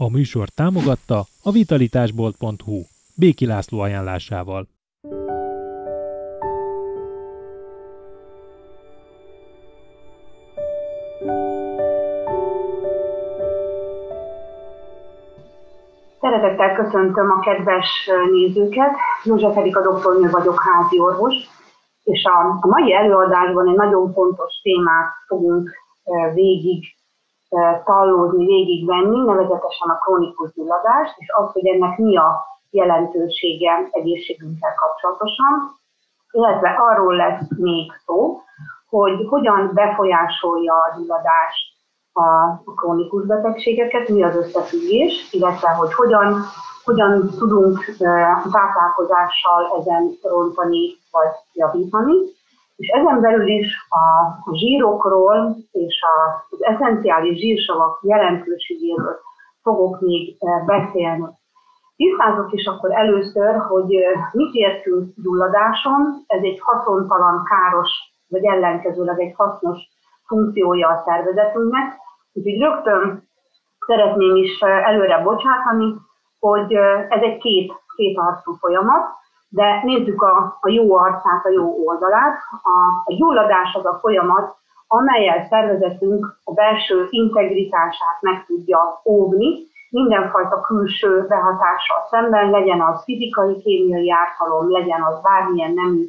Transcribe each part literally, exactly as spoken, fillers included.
A műsort támogatta a vitalitásbolt pont hu Béky László ajánlásával. Szeretettel köszöntöm a kedves nézőket. József Erika doktornő vagyok, házi orvos, és a mai előadásban egy nagyon fontos témát fogunk végig tallózni, végigvenni, nevezetesen a krónikus gyulladást, és azt, hogy ennek mi a jelentősége egészségünkkel kapcsolatosan, illetve arról lesz még szó, hogy hogyan befolyásolja a gyulladást a krónikus betegségeket, mi az összefüggés, illetve hogy hogyan, hogyan tudunk táplálkozással ezen rontani vagy javítani. És ezen belül is a zsírokról és az eszenciális zsírsavak jelentőségéről fogok még beszélni. Tisztázok is akkor először, hogy mit értünk gyulladáson. Ez egy haszontalan, káros, vagy ellenkezőleg egy hasznos funkciója a szervezetünknek. Úgyhogy rögtön szeretném is előre bocsátani, hogy ez egy két, két arcú folyamat, de nézzük a, a jó arcát, a jó oldalát. A, a gyulladás az a folyamat, amelyel szervezetünk a belső integritását meg tudja óvni mindenfajta külső behatással szemben, legyen az fizikai, kémiai ártalom, legyen az bármilyen nemű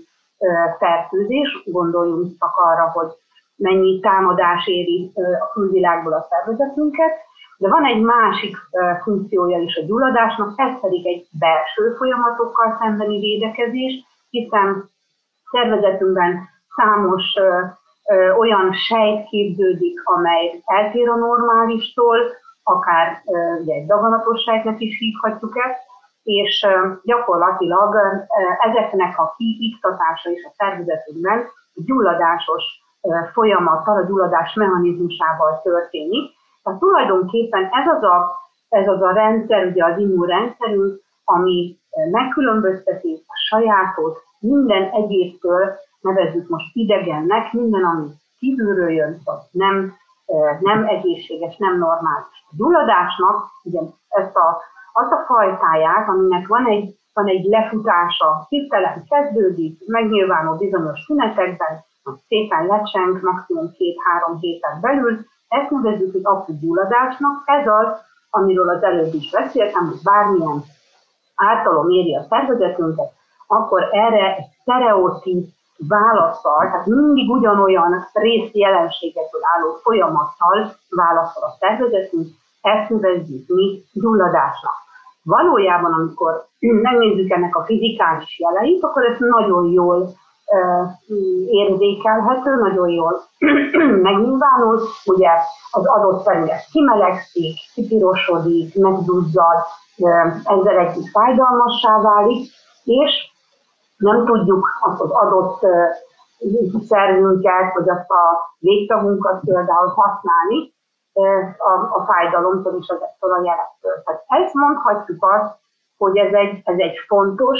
fertőzés, gondoljunk csak arra, hogy mennyi támadás éri a külvilágból a szervezetünket, de van egy másik funkciója is a gyulladásnak, ez pedig egy belső folyamatokkal szembeni védekezés, hiszen szervezetünkben számos olyan sejt képződik, amely eltér a normálistól, akár ugye egy daganatos sejtnek is hívhatjuk ezt, és gyakorlatilag ezeknek a kiiktatása is a szervezetünkben gyulladásos folyamattal, a gyulladás mechanizmusával történik. Tehát tulajdonképpen ez az a, ez az a rendszer, ugye az immunrendszerünk, ami megkülönbözteti a sajátot minden egyébtől, nevezzük most idegennek, minden, ami kívülről jön, vagy nem, nem egészséges, nem normális. A gyulladásnak ugye ezt a, azt a fajtáját, aminek van egy, van egy lefutása, hirtelen kezdődik, megnyilvánul bizonyos tünetekben, szépen lecseng, maximum két-három héten belül, ezt nevezzük az akut gyulladásnak, ez az, amiről az előbb is beszéltem, hogy bármilyen ártalom éri a szervezetünket, akkor erre egy sztereotíp válaszsal, tehát mindig ugyanolyan részjelenségekből álló folyamattal válaszol a szervezetünk, ezt nevezzük mi gyulladásnak. Valójában, amikor megnézzük ennek a fizikális jeleit, akkor ezt nagyon jól érzékelhető, nagyon jól megnyilvánul, ugye az adott felület kimelegszik, kipirosodik, megduzzad, ezzel egy kis fájdalmassá válik, és nem tudjuk azt az adott szervünket, vagy azt a végtagunkat például használni a, a fájdalomtól és ezektől a jelektől. Tehát ezt mondhatjuk azt, hogy ez egy, ez egy fontos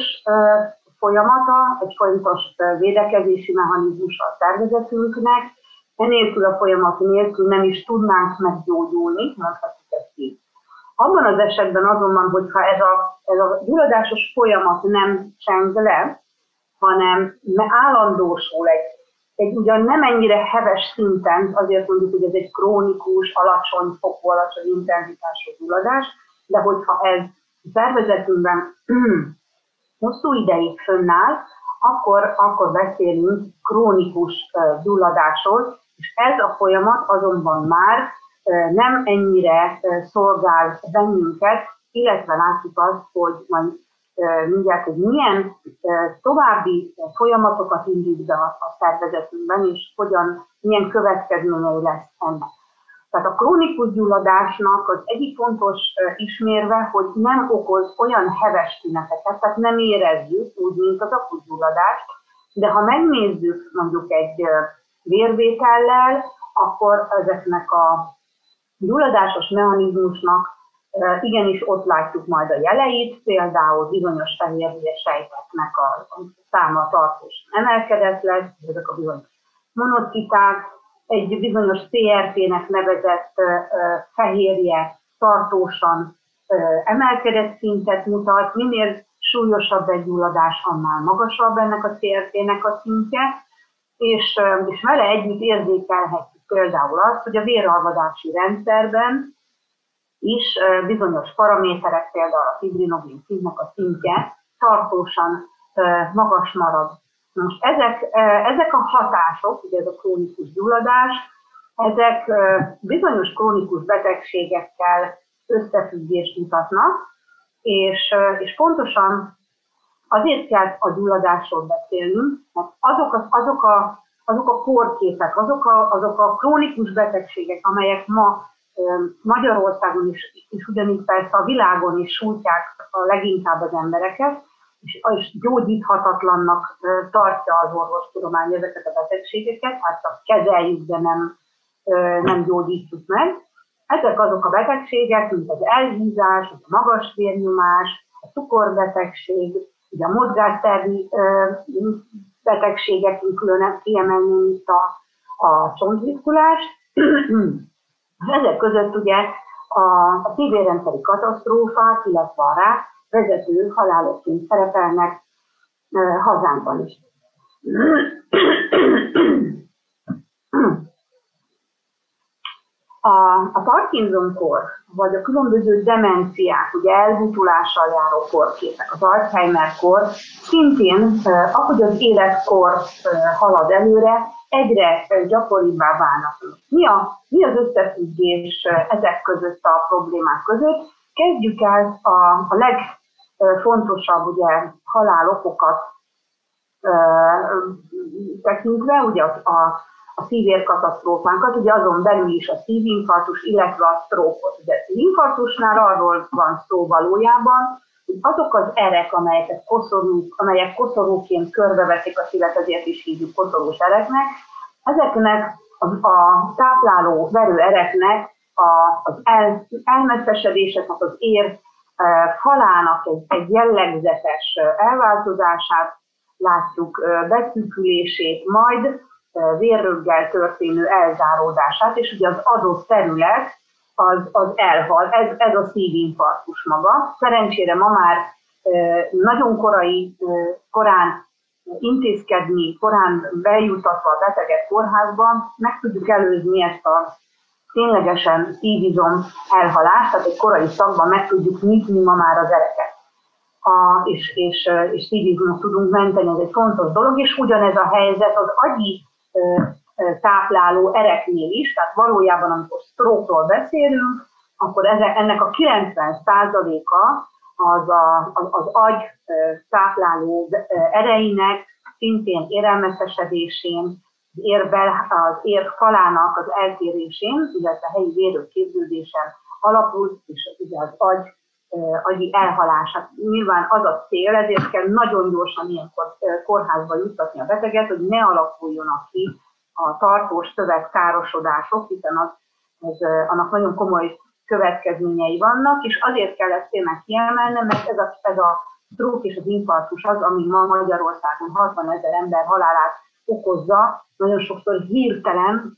folyamata, egy fontos védekezési mechanizmus a szervezetünknek. Enélkül a folyamat nélkül nem is tudnánk meggyógyulni, mondhatjuk ezt így. Abban az esetben azonban, hogyha ez a, ez a gyulladásos folyamat nem cseng le, hanem állandósul egy, egy ugyan nem ennyire heves szinten, azért mondjuk, hogy ez egy krónikus, alacsony fokú, alacsony intenzitású gyulladás, de hogyha ez a szervezetünkben hosszú ideig fönnáll, akkor, akkor beszélünk krónikus gyulladásról, és ez a folyamat azonban már nem ennyire szolgál bennünket, illetve látjuk azt, hogy majd mindjárt, hogy milyen további folyamatokat indít be a szervezetünkben, és hogyan, milyen következményei lesz ennek. Tehát a krónikus gyulladásnak az egyik fontos ismérve, hogy nem okoz olyan heves tüneteket, tehát nem érezzük úgy, mint az akut gyulladást, de ha megnézzük mondjuk egy vérvétellel, akkor ezeknek a gyulladásos mechanizmusnak igenis ott látjuk majd a jeleit, például bizonyos fehérvérsejteknek a száma tartósan emelkedett lesz, ezek a bizonyos monociták, egy bizonyos cé er pé-nek nevezett fehérje tartósan emelkedett szintet mutat, minél súlyosabb egy gyulladás, annál magasabb ennek a cé er té-nek a szintje, és, és vele együtt érzékelhetjük például azt, hogy a véralvadási rendszerben is bizonyos paraméterek, például a fibrinogén szívnek a szintje tartósan magas marad. Most ezek, ezek a hatások, ugye ez a krónikus gyulladás, ezek bizonyos krónikus betegségekkel összefüggést mutatnak, és, és pontosan azért kell a gyulladásról beszélnünk, mert azok a, azok a, azok a kórképek, azok a, azok a krónikus betegségek, amelyek ma Magyarországon is, és ugyanígy persze a világon is sújtják a leginkább az embereket, és gyógyíthatatlannak tartja az orvostudomány ezeket a betegségeket, hát csak kezeljük, de nem, nem gyógyítjuk meg. Ezek azok a betegségek, mint az elhízás, a magas vérnyomás, a cukorbetegség, ugye a mozgásszervi betegségek, külön kiemelném itt a, a csontritkulás. Ezek között ugye a, a szívérrendszeri katasztrófák, illetve a rák vezető halálokként szerepelnek e, hazánkban is. A, a Parkinson-kor, vagy a különböző demenciák, ugye elbútulással járó korképek, az Alzheimer-kor szintén, eh, ahogy az életkor eh, halad előre, egyre eh, gyakoribbá válnak. Mi, a, mi az összefüggés eh, ezek között a problémák között? Kezdjük el a, a legfontosabb ugye, halálokokat eh, tekintve, ugye a, a a szívérkatasztrófánkat, ugye azon belül is a szívinfarktus, illetve a sztrókot. Ugye a szívinfarktusnál arról van szó valójában, hogy azok az erek, amelyek, amelyek koszorúként körbeveszik a szívet, ezért is hívjuk koszorús ereknek, ezeknek a, a tápláló verő ereknek a, az el, elmetszesedéseknek, az ér e, falának egy, egy jellegzetes elváltozását látjuk, e, beszűkülését, majd vérröggel történő elzáródását, és ugye az adott terület az, az elhal. Ez, ez a szívinfarktus maga. Szerencsére ma már nagyon korai, korán intézkedni, korán bejutatva a beteget kórházban, meg tudjuk előzni ezt a ténylegesen szívizom elhalást, tehát egy korai szakban meg tudjuk nyitni ma már az ereket. A, és, és, és szívizmot tudunk menteni, ez egy fontos dolog, és ugyanez a helyzet az agyi tápláló ereknél is, tehát valójában, amikor sztrókról beszélünk, akkor ennek a kilencven százaléka az, a, az agy tápláló ereinek, szintén érelmeszesedésén, az ér falának az eltérésén, illetve a helyi vérrög képződésen alapul, és az agy agyi elhalása. Nyilván az a cél, ezért kell nagyon gyorsan ilyenkor kórházba juttatni a beteget, hogy ne alakuljonak ki a tartós szövegkárosodások, hiszen az, az, annak nagyon komoly következményei vannak, és azért kell ezt tényleg kiemelnem, mert ez a, ez a stroke és az infarktus az, ami ma Magyarországon hatvanezer ember halálát okozza, nagyon sokszor hirtelen,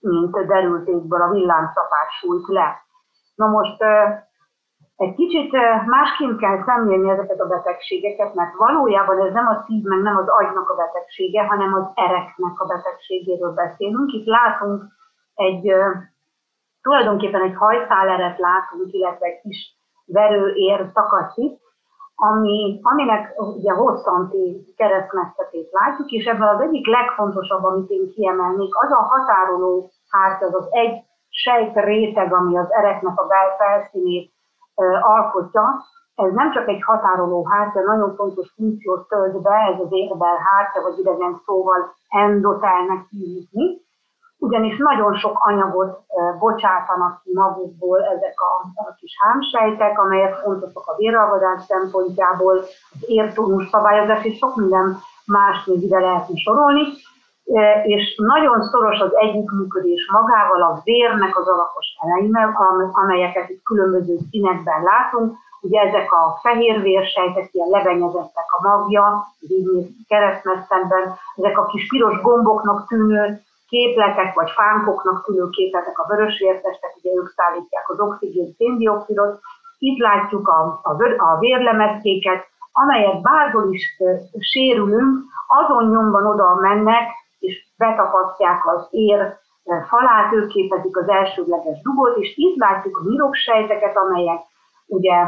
mint derültékből a villámcsapás sújt le. Na most egy kicsit másként kell szemlélni ezeket a betegségeket, mert valójában ez nem a szív, meg nem az agynak a betegsége, hanem az ereknek a betegségéről beszélünk. Itt látunk egy, tulajdonképpen egy hajszáleret látunk, illetve egy kis verőér szakaszit, ami, aminek ugye hosszanti keresztmetszetét látjuk, és ebben az egyik legfontosabb, amit én kiemelnék, az a határoló hártya, az, az egy sejtréteg, ami az ereknek a belfelszínét alkotja. Ez nem csak egy határoló hártya, nagyon fontos funkciót tölt be, ez az érbel hártya, vagy idegen szóval endotelnek hívni, ugyanis nagyon sok anyagot bocsátanak ki magukból ezek a, a kis hámsejtek, amelyek fontosak a véralvadás szempontjából, az értónus szabályozás, és sok minden más még ide lehetne sorolni, és nagyon szoros az együttműködés magával, a vérnek az alapos eleivel, amelyeket itt különböző színekben látunk. Ugye ezek a fehér vérsejtek, ilyen lebenyezettek a magja, így keresztmetszetben, ezek a kis piros gomboknak tűnő képletek vagy fánkoknak tűnő képletek, a vörösvértestek, ugye ők szállítják az oxigént, széndioxidot. Itt látjuk a, a, a vérlemezkéket, amelyek bárhol is ö, sérülünk, azon nyomban oda mennek, és betapasztják az ér falát, ők képezik az elsődleges dugót, és itt látjuk a nyiroksejteket, amelyek ugye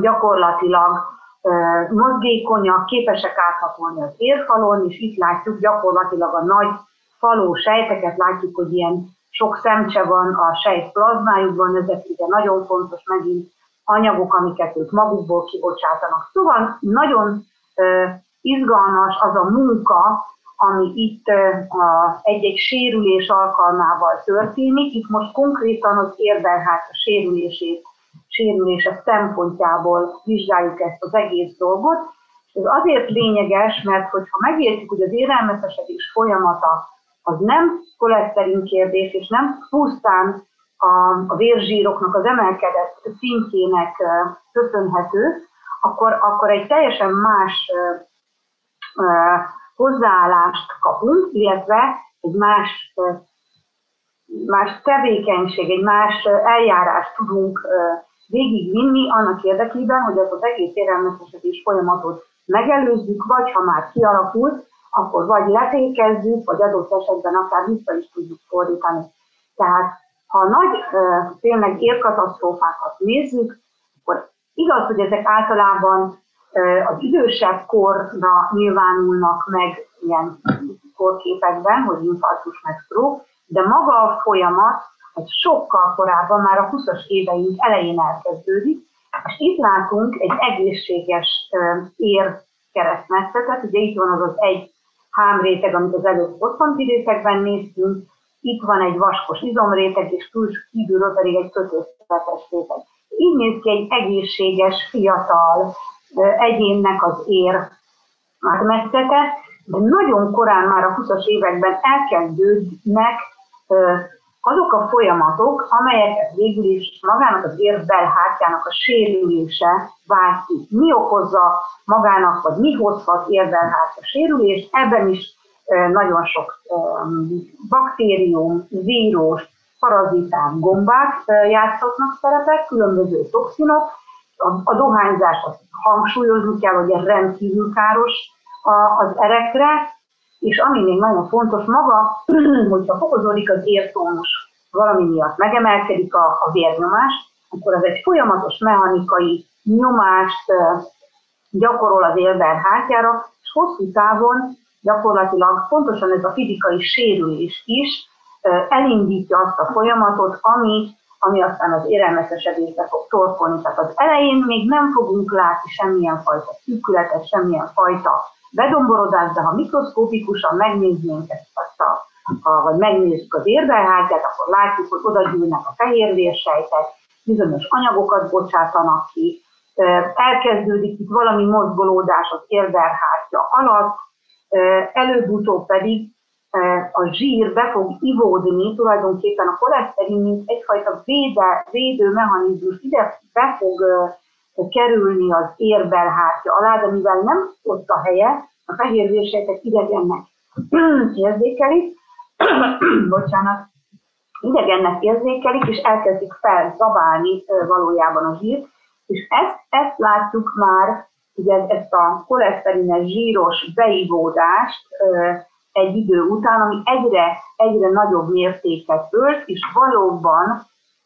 gyakorlatilag ö, mozgékonyak, képesek áthatolni az érfalon, és itt látjuk gyakorlatilag a nagy faló sejteket, látjuk, hogy ilyen sok szemcse van a sejt plazmájukban, ezek ugye nagyon fontos megint anyagok, amiket ők magukból kibocsátanak. Szóval nagyon ö, izgalmas az a munka, ami itt a, egy-egy sérülés alkalmával történik. Itt most konkrétan az érvelhát sérülését, sérülése szempontjából vizsgáljuk ezt az egész dolgot. Ez azért lényeges, mert hogyha megértjük, hogy az érelmeszesedés folyamata az nem koleszterin kérdés, és nem pusztán a vérzsíroknak az emelkedett szintjének köszönhető, akkor, akkor egy teljesen más hozzáállást kapunk, illetve egy más, más tevékenység, egy más eljárást tudunk végigvinni annak érdekében, hogy az az egész érelmeszesedés folyamatot megelőzzük, vagy ha már kialakult, akkor vagy letékezzük, vagy adott esetben akár vissza is tudjuk fordítani. Tehát ha nagy tényleg érkatasztrófákat nézzük, akkor igaz, hogy ezek általában az idősebb korra nyilvánulnak meg ilyen korképekben, hogy infarktus meg stroke, de maga a folyamat egy sokkal korábban, már a huszas éveink elején elkezdődik, és itt látunk egy egészséges érkeresztmetszetet, ugye itt van az az egy hámréteg, amit az előbb bosszanti rétegben néztünk, itt van egy vaskos izomréteg, és kívülről pedig egy kötőszövetes réteg. Így néz ki egy egészséges, fiatal egyénnek az ér átmetszete, de nagyon korán már a huszas években elkezdődnek azok a folyamatok, amelyeket végül is magának az érbelhártyának a sérülése vált ki. Mi okozza magának, vagy mi hozhat érbelhártya sérülést, ebben is nagyon sok baktérium, vírus, paraziták, gombák játszhatnak szerepet, különböző toxinok. A dohányzás, azt hangsúlyozni kell, hogy ez rendkívül káros az erekre, és ami még nagyon fontos maga, hogyha fokozódik az értónus, valami miatt megemelkedik a, a vérnyomás, akkor az egy folyamatos mechanikai nyomást gyakorol az érberhártyára, és hosszú távon gyakorlatilag pontosan ez a fizikai sérülés is elindítja azt a folyamatot, ami, ami aztán az érelmeszesedésbe fog torkolni. Tehát az elején még nem fogunk látni semmilyen fajta szűkületet, semmilyen fajta bedomborodást, de ha mikroszkópikusan megnéznénk ezt, azt a, a, vagy megnézzük az érberhártyát, akkor látjuk, hogy oda gyűlnek a fehérvérsejtek, bizonyos anyagokat bocsátanak ki, elkezdődik itt valami mozgolódás az érberhártya alatt, előbb-utóbb pedig a zsír be fog ivódni, tulajdonképpen a koleszterin, mint egyfajta véde, védő mechanizmus ide be fog kerülni az érbelhártya alá, de mivel nem ott a helye, a fehérvérsejtek idegennek érzékelik, bocsánat, idegennek érzékelik, és elkezdik felzabálni valójában a zsírt, és ezt, ezt látjuk már, ugye ezt a koleszterines zsíros beivódást egy idő után, ami egyre, egyre nagyobb mértéket ölt, és valóban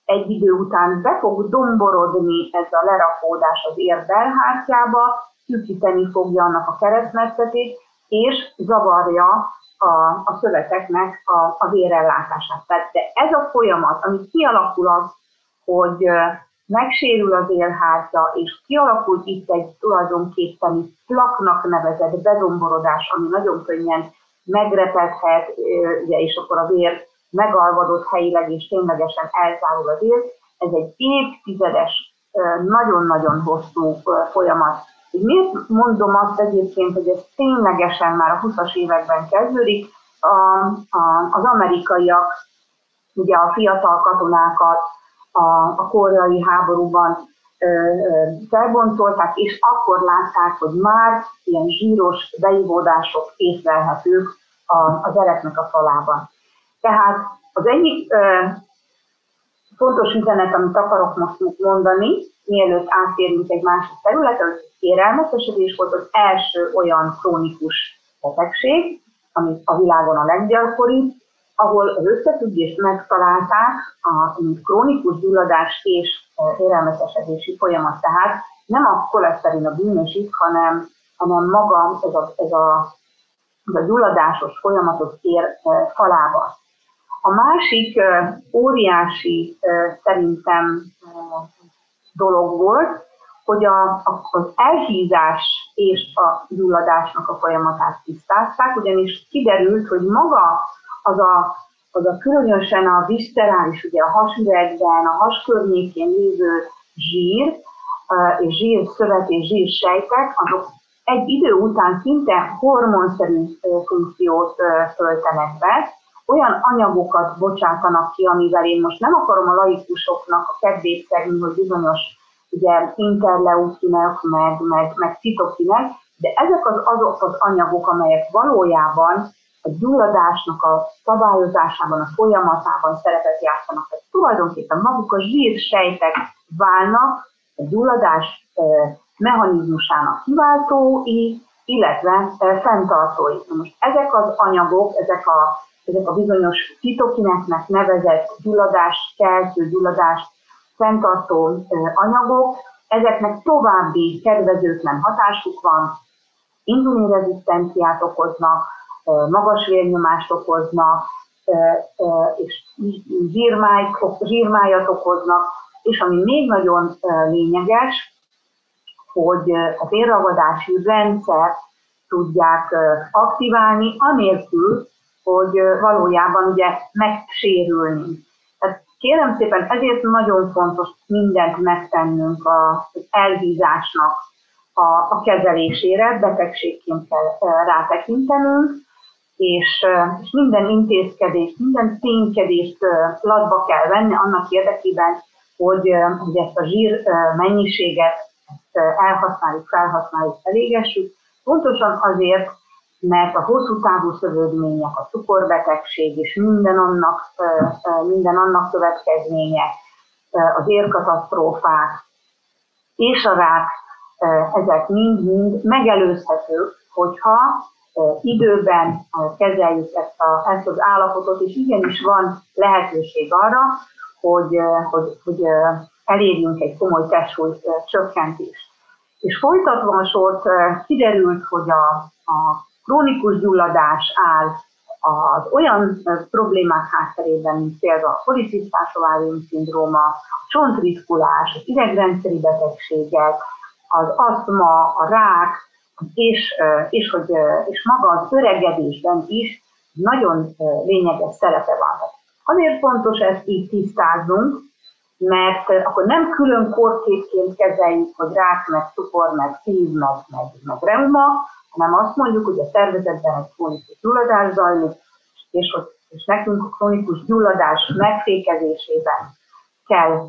egy idő után be fog domborodni ez a lerakódás az érbelhártyába, szűkíteni fogja annak a keresztmetszetét, és zavarja a, a szöveteknek a, a vérellátását. Tehát de ez a folyamat, ami kialakul az, hogy megsérül az érhártya, és kialakul itt egy tulajdonképpen plaknak nevezett bedomborodás, ami nagyon könnyen megrepedhet, és akkor a vér megalvadott helyileg és ténylegesen elzárul a vér. Ez egy évtizedes, nagyon-nagyon hosszú folyamat. Miért mondom azt egyébként, hogy ez ténylegesen már a huszas években kezdődik? A, a, az amerikaiak, ugye a fiatal katonákat, A, a koreai háborúban ö, ö, felbontolták, és akkor látták, hogy már ilyen zsíros beivódások észlelhetők a, az ereknek a falában. Tehát az egyik ö, fontos üzenet, amit akarok most mondani, mielőtt átérünk egy másik területre, az kérelmeztetés volt az első olyan krónikus betegség, ami a világon a leggyakoribb, ahol az összefüggést megtalálták a krónikus gyulladás és kérelmeztetési folyamat. Tehát nem a koleszterin a bűnös itt, hanem, hanem maga ez a, ez, a, ez a gyulladásos folyamatot ér falába. A másik óriási szerintem dolog volt, hogy a, a, az elhízás és a gyulladásnak a folyamatát tisztázták, ugyanis kiderült, hogy maga az a, az a különösen a viscerális, ugye a hasüregben, a has környékén lévő zsír, és zsírszövet és zsírsejtek, azok egy idő után szinte hormonszerű funkciót töltenek be, olyan anyagokat bocsátanak ki, amivel én most nem akarom a laikusoknak a kedvét szegni, hogy bizonyos ugye, interleukinek, meg, meg, meg citokinek, de ezek az, azok az anyagok, amelyek valójában a gyulladásnak a szabályozásában, a folyamatában szerepet játszanak. Tehát tulajdonképpen maguk a zsírsejtek válnak a gyulladás mechanizmusának kiváltói, illetve fenntartói. Most ezek az anyagok, ezek a ezek a bizonyos citokineknek nevezett gyulladás, keltő, gyulladás, fenntartó anyagok, ezeknek további kedvezőtlen hatásuk van, inzulinrezisztenciát okoznak, magas vérnyomást okoznak, és zsírmájat okoznak, és ami még nagyon lényeges, hogy a vérragadási rendszert tudják aktiválni, anélkül, hogy valójában ugye megsérülni. Tehát kérem szépen, ezért nagyon fontos mindent megtennünk az elhízásnak a, a kezelésére, betegségként kell rátekintenünk, és, és minden intézkedést, minden ténykedést latba kell venni annak érdekében, hogy, hogy ezt a zsír mennyiséget elhasználjuk, felhasználjuk, elégessük. Pontosan azért, mert a hosszú távú szövődmények, a cukorbetegség és minden annak, minden annak következménye, az érkatasztrófák és a rák, ezek mind-mind megelőzhetők, hogyha időben kezeljük ezt, a, ezt az állapotot, és igenis van lehetőség arra, hogy, hogy, hogy elérjünk egy komoly testsúly csökkentést. És folytatva a sort kiderült, hogy a, a krónikus gyulladás áll az olyan problémák hátterében, mint például a policisztás ovárium szindróma, a csontritkulás, idegrendszeri betegségek, az asztma, a rák, és, és, hogy, és maga az öregedésben is nagyon lényeges szerepe van. Azért fontos ezt így tisztáznunk, mert akkor nem külön korképként kezeljük, hogy rák, meg cukor, meg szív, meg, meg, meg reuma, hanem azt mondjuk, hogy a szervezetben egy krónikus gyulladás zajlik, és, és nekünk a krónikus gyulladás megfékezésében kell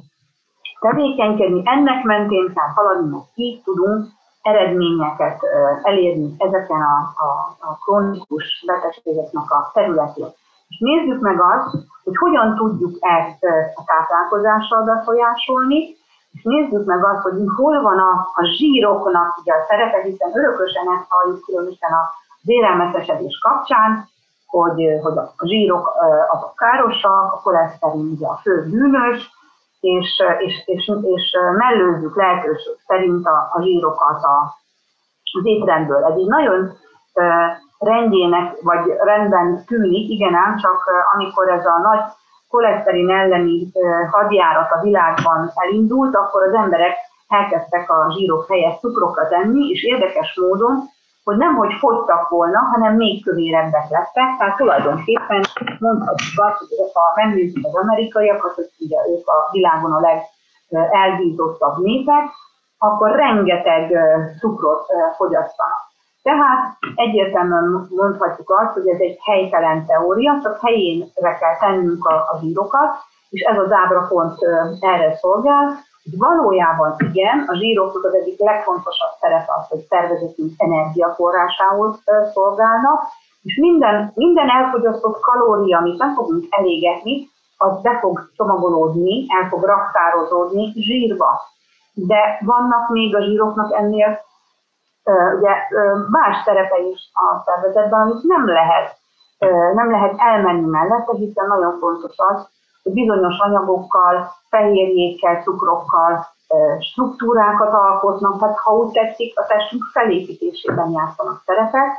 tevékenykedni, ennek mentén kell haladni, mert így tudunk eredményeket elérni ezeken a, a, a krónikus betegségeknek a területén. És nézzük meg azt, hogy hogyan tudjuk ezt a táplálkozással befolyásolni, és nézzük meg azt, hogy hol van a, a zsíroknak ugye a szerepe, hiszen örökösen ezt halljuk, különösen a vérelmeszesedés kapcsán, hogy, hogy a zsírok azok károsak, a koleszterin ugye a fő bűnös, és, és, és, és mellőzzük lehetőség szerint a, a zsírokat a, az étrendből. Ez így nagyon rendjének, vagy rendben tűnik, igen ám, csak amikor ez a nagy koleszterin elleni hadjárat a világban elindult, akkor az emberek elkezdtek a zsírok helyett cukrokat enni, és érdekes módon, hogy nemhogy fogytak volna, hanem még kövérebbek lettek, tehát tulajdonképpen mondhatjuk azt, hogy ha megnézzük az amerikaiakat, hogy ugye ők a világon a legelbízottabb népek, akkor rengeteg cukrot fogyasztanak. Tehát egyértelműen mondhatjuk azt, hogy ez egy helytelen teória, csak helyénre kell tennünk a, a zsírokat, és ez az ábra pont erre szolgál, hogy valójában igen, a zsíroknak az egyik legfontosabb szerepe az, hogy szervezetünk energiaforrásához szolgálnak, És minden, minden elfogyasztott kalória, amit nem fogunk elégetni, az be fog csomagolódni, el fog raktározódni zsírba. De vannak még a zsíroknak ennél ugye, más szerepe is a szervezetben, amit nem lehet, nem lehet elmenni mellette, hiszen nagyon fontos az, hogy bizonyos anyagokkal, fehérjékkel, cukrokkal struktúrákat alkotnak, tehát ha úgy tetszik, a testünk felépítésében játszanak szerepet.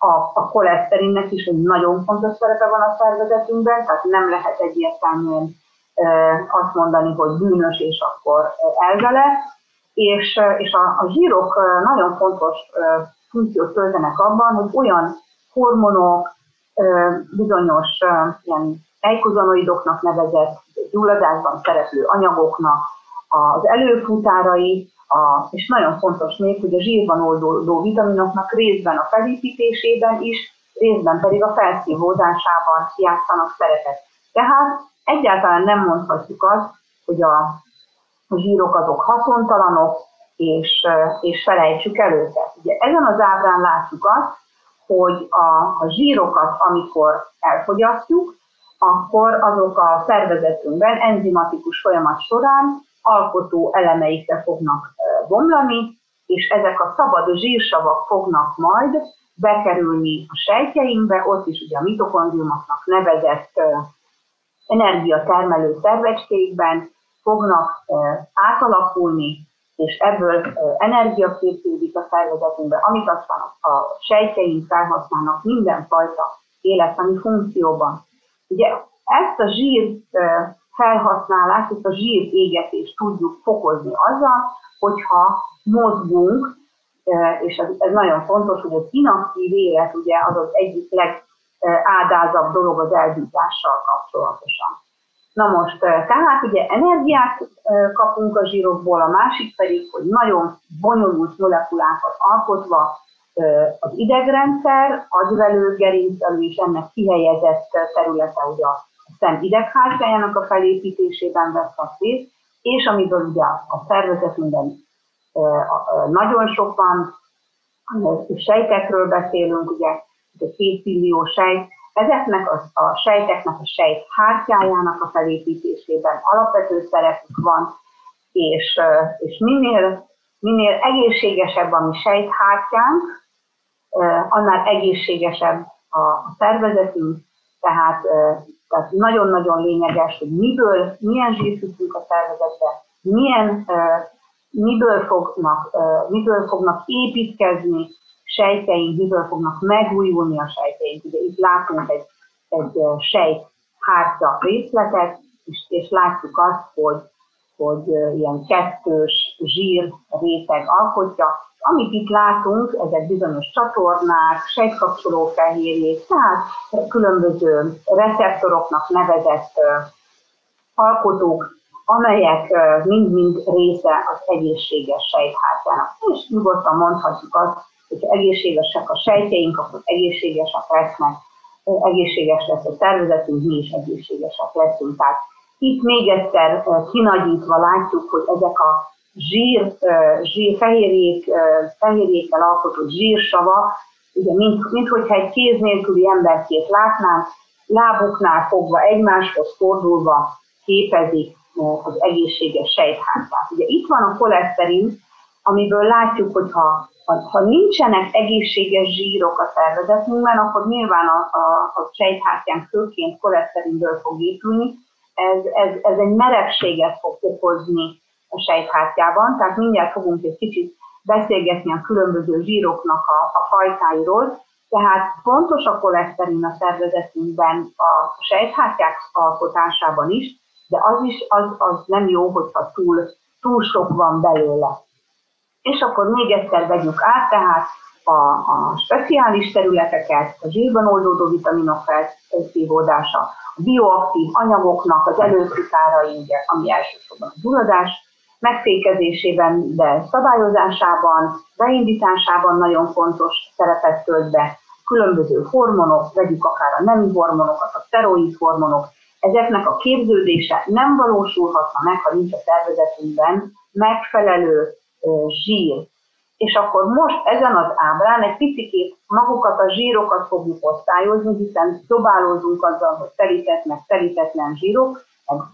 A, a koleszterinnek is egy nagyon fontos szerepe van a szervezetünkben, tehát nem lehet egyértelműen e, azt mondani, hogy bűnös, és akkor elvele. És, és a, a zsírok nagyon fontos e, funkciót töltenek abban, hogy olyan hormonok, e, bizonyos e, ilyen eikozonoidoknak nevezett gyulladásban szereplő anyagoknak az előfutárai, A, és nagyon fontos még, hogy a zsírban oldódó vitaminoknak részben a felépítésében is, részben pedig a felszívódásában játszanak szerepet. Tehát egyáltalán nem mondhatjuk azt, hogy a, a zsírok azok haszontalanok, és, és felejtsük el őket. Ugye ezen az ábrán látjuk azt, hogy a, a zsírokat, amikor elfogyasztjuk, akkor azok a szervezetünkben enzimatikus folyamat során alkotó elemeikre fognak bomlani, és ezek a szabad zsírsavak fognak majd bekerülni a sejtjeinkbe, ott is ugye a mitokondriumoknak nevezett energiatermelő szervecskékben fognak átalakulni, és ebből energia képződik a szervezetünkbe, amit aztán a sejtjeink felhasználnak mindenfajta életleni funkcióban. Ugye ezt a zsírt felhasználást, ezt a zsír égetést tudjuk fokozni azzal, hogyha mozgunk, és ez, ez nagyon fontos, hogy az inaktív élet ugye az az egyik legáldázabb dolog az elgyújtással kapcsolatosan. Na most, tehát ugye energiát kapunk a zsírokból, a másik pedig, hogy nagyon bonyolult molekulákat alkotva az idegrendszer, agyvelő, gerincvelő és ennek kihelyezett területe ugye a szem ideghártyájának a felépítésében vesznek részt, és amiből ugye a szervezetünkben nagyon sok van, sejtekről beszélünk, ugye a két millió sejt, ezeknek a, a sejteknek a sejthártyájának a felépítésében alapvető szerepük van, és, és minél, minél egészségesebb a mi sejthártyánk, annál egészségesebb a szervezetünk, tehát Tehát nagyon-nagyon lényeges, hogy miből, milyen zsírt viszünk a szervezetbe, milyen, miből, fognak, miből fognak építkezni sejtjeink, miből fognak megújulni a sejtjeink. Ugye itt látunk egy, egy sejthártya részletet, és, és látjuk azt, hogy, hogy ilyen kettős zsír réteg alkotja. Amit itt látunk, ezek bizonyos csatornák, sejtkapcsoló fehérjék, tehát különböző receptoroknak nevezett alkotók, amelyek mind-mind része az egészséges sejthártyának. És nyugodtan mondhatjuk azt, hogy ha egészségesek a sejtjeink, akkor egészségesek lesznek, egészséges lesz a szervezetünk, mi is egészségesek leszünk. Tehát itt még egyszer kinagyítva látjuk, hogy ezek a zsír, zsír fehérjék, fehérjékkel alkotott zsírsava, ugye, mint, mint hogyha egy kéz nélküli emberkét látnánk, lábuknál fogva, egymáshoz fordulva képezik az egészséges sejthártyát. Ugye itt van a koleszterin, amiből látjuk, hogy ha, ha nincsenek egészséges zsírok a szervezetünkben, akkor nyilván a, a, a sejthártyánk főként koleszterinből fog épülni, ez, ez, ez egy merevséget fog okozni a sejthártyában, tehát mindjárt fogunk egy kicsit beszélgetni a különböző zsíroknak a, a fajtáiról, tehát fontos a koleszterin a szervezetünkben a sejthártyák alkotásában is, de az is az, az nem jó, hogyha túl, túl sok van belőle. És akkor még egyszer vegyük át, tehát a, a speciális területeket, a zsírban oldódó vitaminok felszívódása, a bioaktív anyagoknak az előfutárai, ami elsősorban a gyulladás megfékezésében, de szabályozásában, beindításában nagyon fontos szerepet tölt be. Különböző hormonok, vegyük akár a nemi hormonokat, a szteroid hormonok, ezeknek a képződése nem valósulhatna meg, ha nincs a szervezetünkben megfelelő zsír. És akkor most ezen az ábrán egy picikét magukat a zsírokat fogjuk osztályozni, hiszen dobálózunk azzal, hogy telített, meg telítetlen zsírok,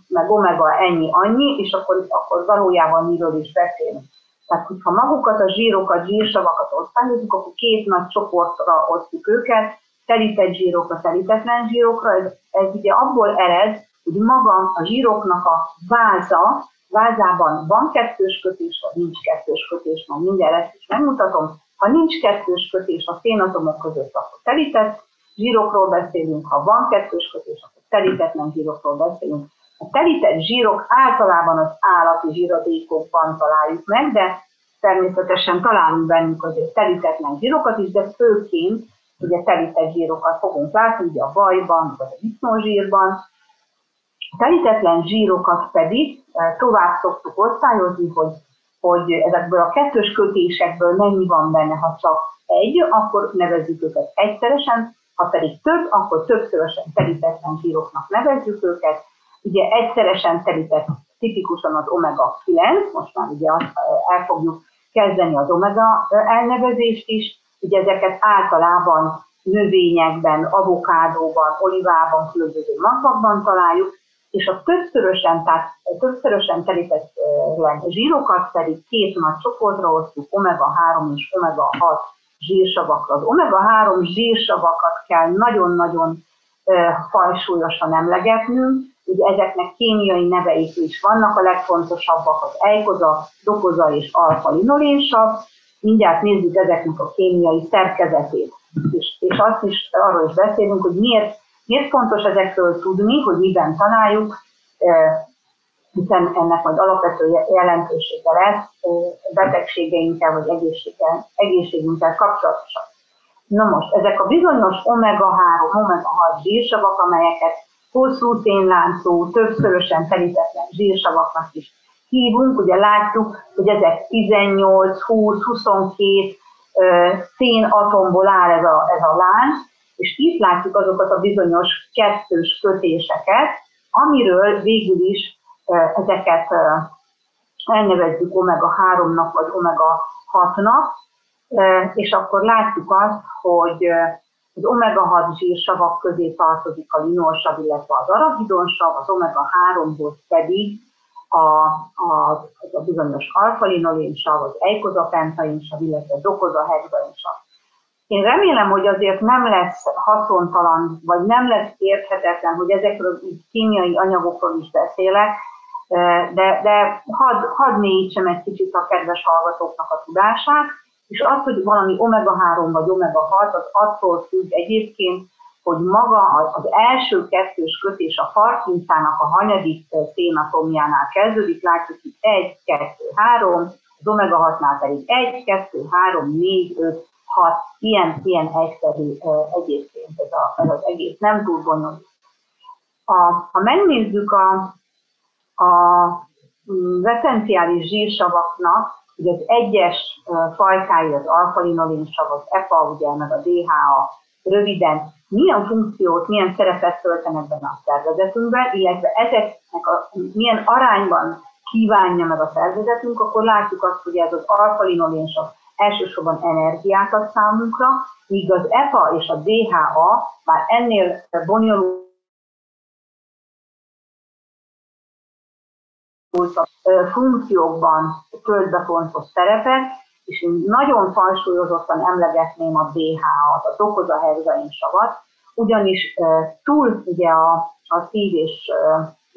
meg omega ennyi-annyi, és akkor, akkor valójában miről is beszélünk. Tehát, hogyha magukat a zsírokat, zsírsavakat osztályozzuk, akkor két nagy csoportra osztjuk őket, telített zsírokra, telítetlen zsírokra. Ez, ez ugye abból ered, hogy maga a zsíroknak a váza, vázában van kettős kötés, vagy nincs kettős kötés, majd mindjárt ezt is megmutatom. Ha nincs kettős kötés a szénatomok között, akkor telített zsírokról beszélünk, ha van kettős kötés, akkor telítetlen zsírokról beszélünk. A telített zsírok általában az állati zsíradékokban találjuk meg, de természetesen találunk bennünk azért telítetlen zsírokat is, de főként ugye telített zsírokat fogunk látni, ugye a vajban, vagy a disznózsírban. A telítetlen zsírokat pedig tovább szoktuk osztályozni, hogy, hogy ezekből a kettős kötésekből mennyi van benne, ha csak egy, akkor nevezzük őket egyszeresen, ha pedig több, akkor többszörösen telítetlen zsíroknak nevezzük őket. Ugye egyszeresen telített tipikusan az omega kilenc, most már ugye el fogjuk kezdeni az omega elnevezést is, ugye ezeket általában növényekben, avokádóban, olivában, különböző magvakban találjuk, és a többszörösen, tehát többszörösen telített zsírokat pedig két nagy csoportra osztjuk, omega három és omega hat zsírsavakra. Az omega három zsírsavakat kell nagyon-nagyon fajsúlyosan emlegetnünk, ugye ezeknek kémiai neveik is vannak, a legfontosabbak az ejkoza, dokoza és alfa-linolénsav. Mindjárt nézzük ezeknek a kémiai szerkezetét, és, és azt is, arról is beszélünk, hogy miért Miért fontos ezekről tudni, hogy miben találjuk, hiszen ennek majd alapvető jelentősége lesz betegségeinkkel vagy egészségünkkel kapcsolatosan. Na most, ezek a bizonyos omega három, omega hat zsírsavak, amelyeket hosszú szénláncú, többszörösen telítetlen zsírsavaknak is hívunk, ugye látjuk, hogy ezek tizennyolc, húsz, huszonkettő szénatomból áll ez a, ez a lánc, és itt látjuk azokat a bizonyos kettős kötéseket, amiről végül is ezeket elnevezzük omega háromnak vagy omega hatnak, és akkor látjuk azt, hogy az omega hat zsírsavak közé tartozik a linolsav, illetve az arachidonsav, az omega háromhoz pedig a, a, a bizonyos alfa-linolénsav, az eikozapentainsav, illetve dokozahexainsav. Én remélem, hogy azért nem lesz haszontalan, vagy nem lesz érthetetlen, hogy ezekről a kémiai anyagokról is beszélek, de, de hadd had mélyítsem egy kicsit a kedves hallgatóknak a tudását, és az, hogy valami omega három vagy omega hat, az attól függ egyébként, hogy maga az első kettős kötés a farkincának a hanyadik szénatomjánál kezdődik, látjuk itt egy, kettő, három, az omega hatnál pedig egy, kettő, három, négy, öt, hat, ilyen, ilyen egyszerű egyébként ez, a, ez az egész, nem túl bonyolult. Ha megnézzük a, a eszenciális zsírsavaknak, ugye az egyes fajtái, az alfa-linolénsav, az e pé a, ugye, meg a dé há á röviden, milyen funkciót, milyen szerepet töltenek benne a szervezetünkben, illetve ezeknek a, milyen arányban kívánja meg a szervezetünk, akkor látjuk azt, hogy ez az alfa-linolénsav elsősorban energiát ad számunkra, míg az e pé a és a dé há á már ennél bonyolultabb funkciókban tölt be fontos szerepet, és én nagyon fajsúlyozottan emlegetném a dé há á-t, a dokozahexainsavat, ugyanis túl ugye a, a szív- és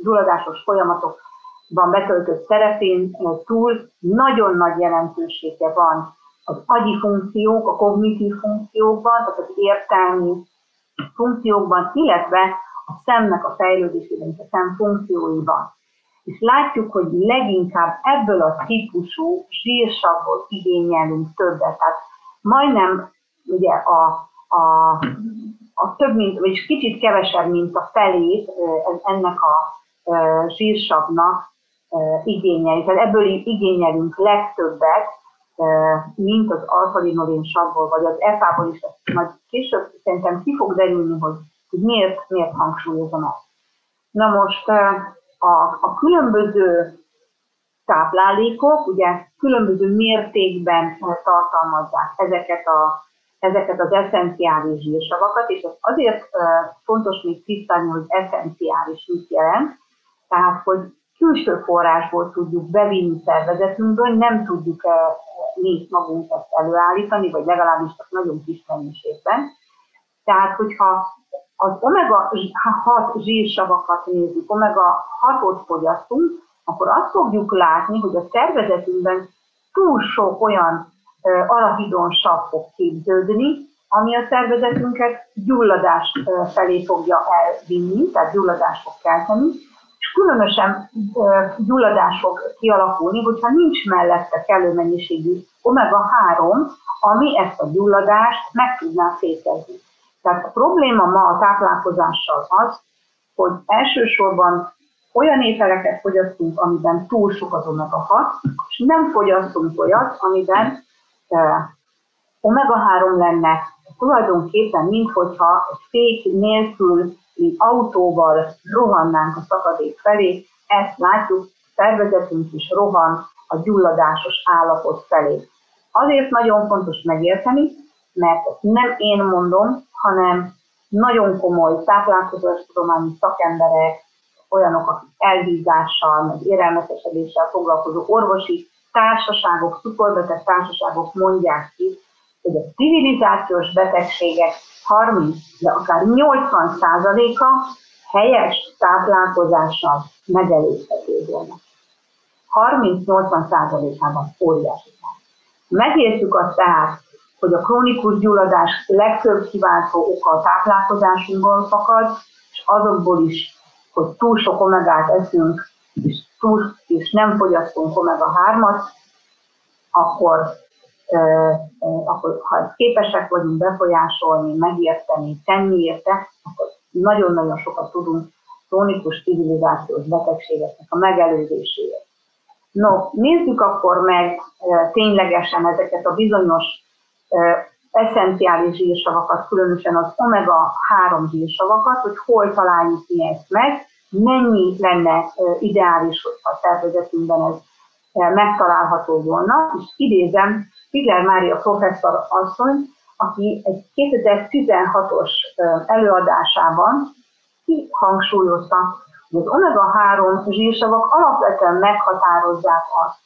gyulladásos folyamatokban betöltött szerepén túl nagyon nagy jelentősége van az agyi funkciók, a kognitív funkciókban, tehát az értelmi funkciókban, illetve a szemnek a fejlődésében, a szem funkcióiban. És látjuk, hogy leginkább ebből a típusú zsírsavból igényelünk többet. Tehát majdnem ugye a, a, a több, mint, vagyis kicsit kevesebb, mint a felét ennek a zsírsavnak igényeljük. Tehát ebből igényelünk legtöbbet, mint az alfa-linolénsavból, vagy az e pé a-ból is, majd később szerintem ki fog derülni, hogy miért, miért hangsúlyozom ezt. Na most a, a különböző táplálékok, ugye különböző mértékben tartalmazzák ezeket, a, ezeket az eszenciális zsírsavakat, és ez azért fontos még tisztázni, hogy eszenciális mit jelent, tehát hogy külső forrásból tudjuk bevinni szervezetünkből, nem tudjuk mi magunk ezt előállítani, vagy legalábbis csak nagyon kis mennyiségben. Tehát, hogyha az omega hat zsírsavakat nézzük, omega hatot fogyasztunk, akkor azt fogjuk látni, hogy a szervezetünkben túl sok olyan alahidonsav fog képződni, ami a szervezetünket gyulladás felé fogja elvinni, tehát gyulladás fog kelteni, és különösen gyulladás fog kialakulni, hogyha nincs mellette kellő mennyiségű omega három, ami ezt a gyulladást meg tudná fékezni. Tehát a probléma ma a táplálkozással az, hogy elsősorban olyan ételeket fogyasztunk, amiben túl sok az omega hat, és nem fogyasztunk olyat, amiben omega három lenne. Tulajdonképpen, minthogyha egy fék nélküli autóval rohannánk a szakadék felé, ezt látjuk, a szervezetünk is rohan a gyulladásos állapot felé. Azért nagyon fontos megérteni, mert nem én mondom, hanem nagyon komoly táplálkozástudományi szakemberek, olyanok, akik elhízással, meg érelmetesedéssel foglalkozó orvosi társaságok, cukorbeteg társaságok mondják ki, hogy a civilizációs betegségek harminc, de akár nyolcvan százaléka helyes táplálkozással megelőzhető volna. harminc-nyolcvan százalékában óriási. Megértjük azt tehát, hogy a krónikus gyulladás legtöbb kiváltó oka a táplálkozásunkból fakad, és azokból is, hogy túl sok omegát eszünk, és, túl, és nem fogyasztunk omega hármat, akkor, eh, akkor ha képesek vagyunk befolyásolni, megérteni, tenni érte, akkor nagyon-nagyon sokat tudunk krónikus civilizációs betegségeknek a megelőzésére. No, nézzük akkor meg eh, ténylegesen ezeket a bizonyos eszenciális zsírsavakat, különösen az omega három zsírsavakat, hogy hol találjuk mi ezt meg, mennyi lenne ideális, hogyha a szervezetünkben ez megtalálható volna. És idézem Figler Mária professzor asszony, aki egy kétezer-tizenhatos előadásában kihangsúlyozta, hogy az omega három zsírsavak alapvetően meghatározzák azt,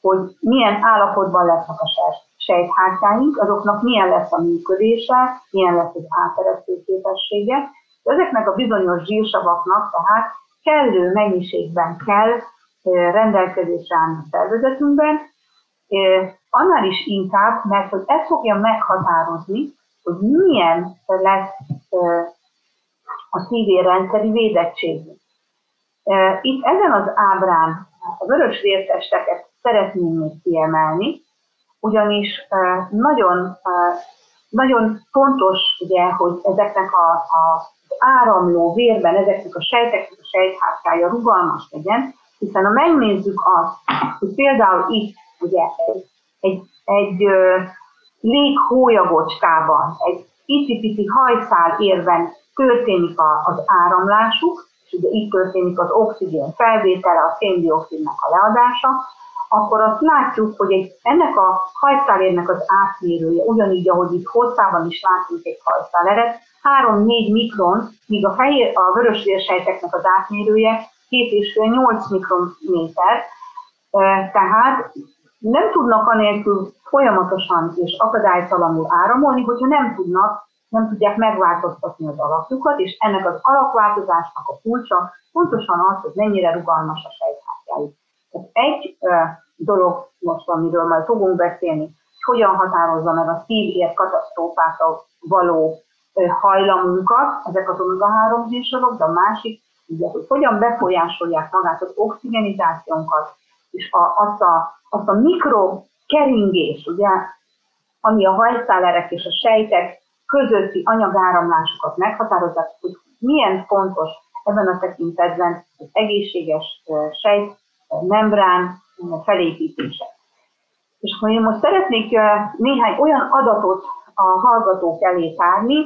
hogy milyen állapotban lesznek a sejtek. sejthártyáink, azoknak milyen lesz a működése, milyen lesz az áteresztő képessége. Ezeknek a bizonyos zsírsavaknak tehát kellő mennyiségben kell rendelkezésre állni a szervezetünkben, annál is inkább, mert hogy ez fogja meghatározni, hogy milyen lesz a szívérrendszeri védettségünk. Itt ezen az ábrán a vörös vértesteket szeretném még kiemelni, ugyanis nagyon, nagyon fontos, ugye, hogy ezeknek a, a, az áramló vérben, ezeknek a sejteknek a sejthártyája rugalmas legyen, hiszen ha megnézzük azt, hogy például itt ugye, egy, egy, egy léghólyagocskában, egy icipici hajszál érben történik az áramlásuk, és ugye itt történik az oxigén felvétele, a széndioxidnak a leadása, akkor azt látjuk, hogy egy, ennek a hajszálérnek az átmérője, ugyanígy, ahogy itt hosszában is látunk egy hajszáleret, három-négy mikron, míg a, fehér, a vörös vérsejteknek az átmérője hét egész öt nyolc mikrométer, tehát nem tudnak anélkül folyamatosan és akadálytalanul áramolni, hogyha nem tudnak, nem tudják megváltoztatni az alakjukat, és ennek az alakváltozásnak a kulcsa pontosan az, hogy mennyire rugalmas a sejthártyájuk. Egy dolog most, amiről majd fogunk beszélni, hogy hogyan határozza meg a szívért katasztrófákra való hajlamunkat, ezek az omega három zsírsavak, de a másik, ugye, hogy hogyan befolyásolják magát az oxigenizációnkat, és a, azt, a, azt a mikrokeringés, ugye, ami a hajszálerek és a sejtek közötti anyagáramlásokat meghatározzák, hogy milyen fontos ebben a tekintetben az egészséges sejt, membrán felépítése. És akkor én most szeretnék néhány olyan adatot a hallgatók elé tárni,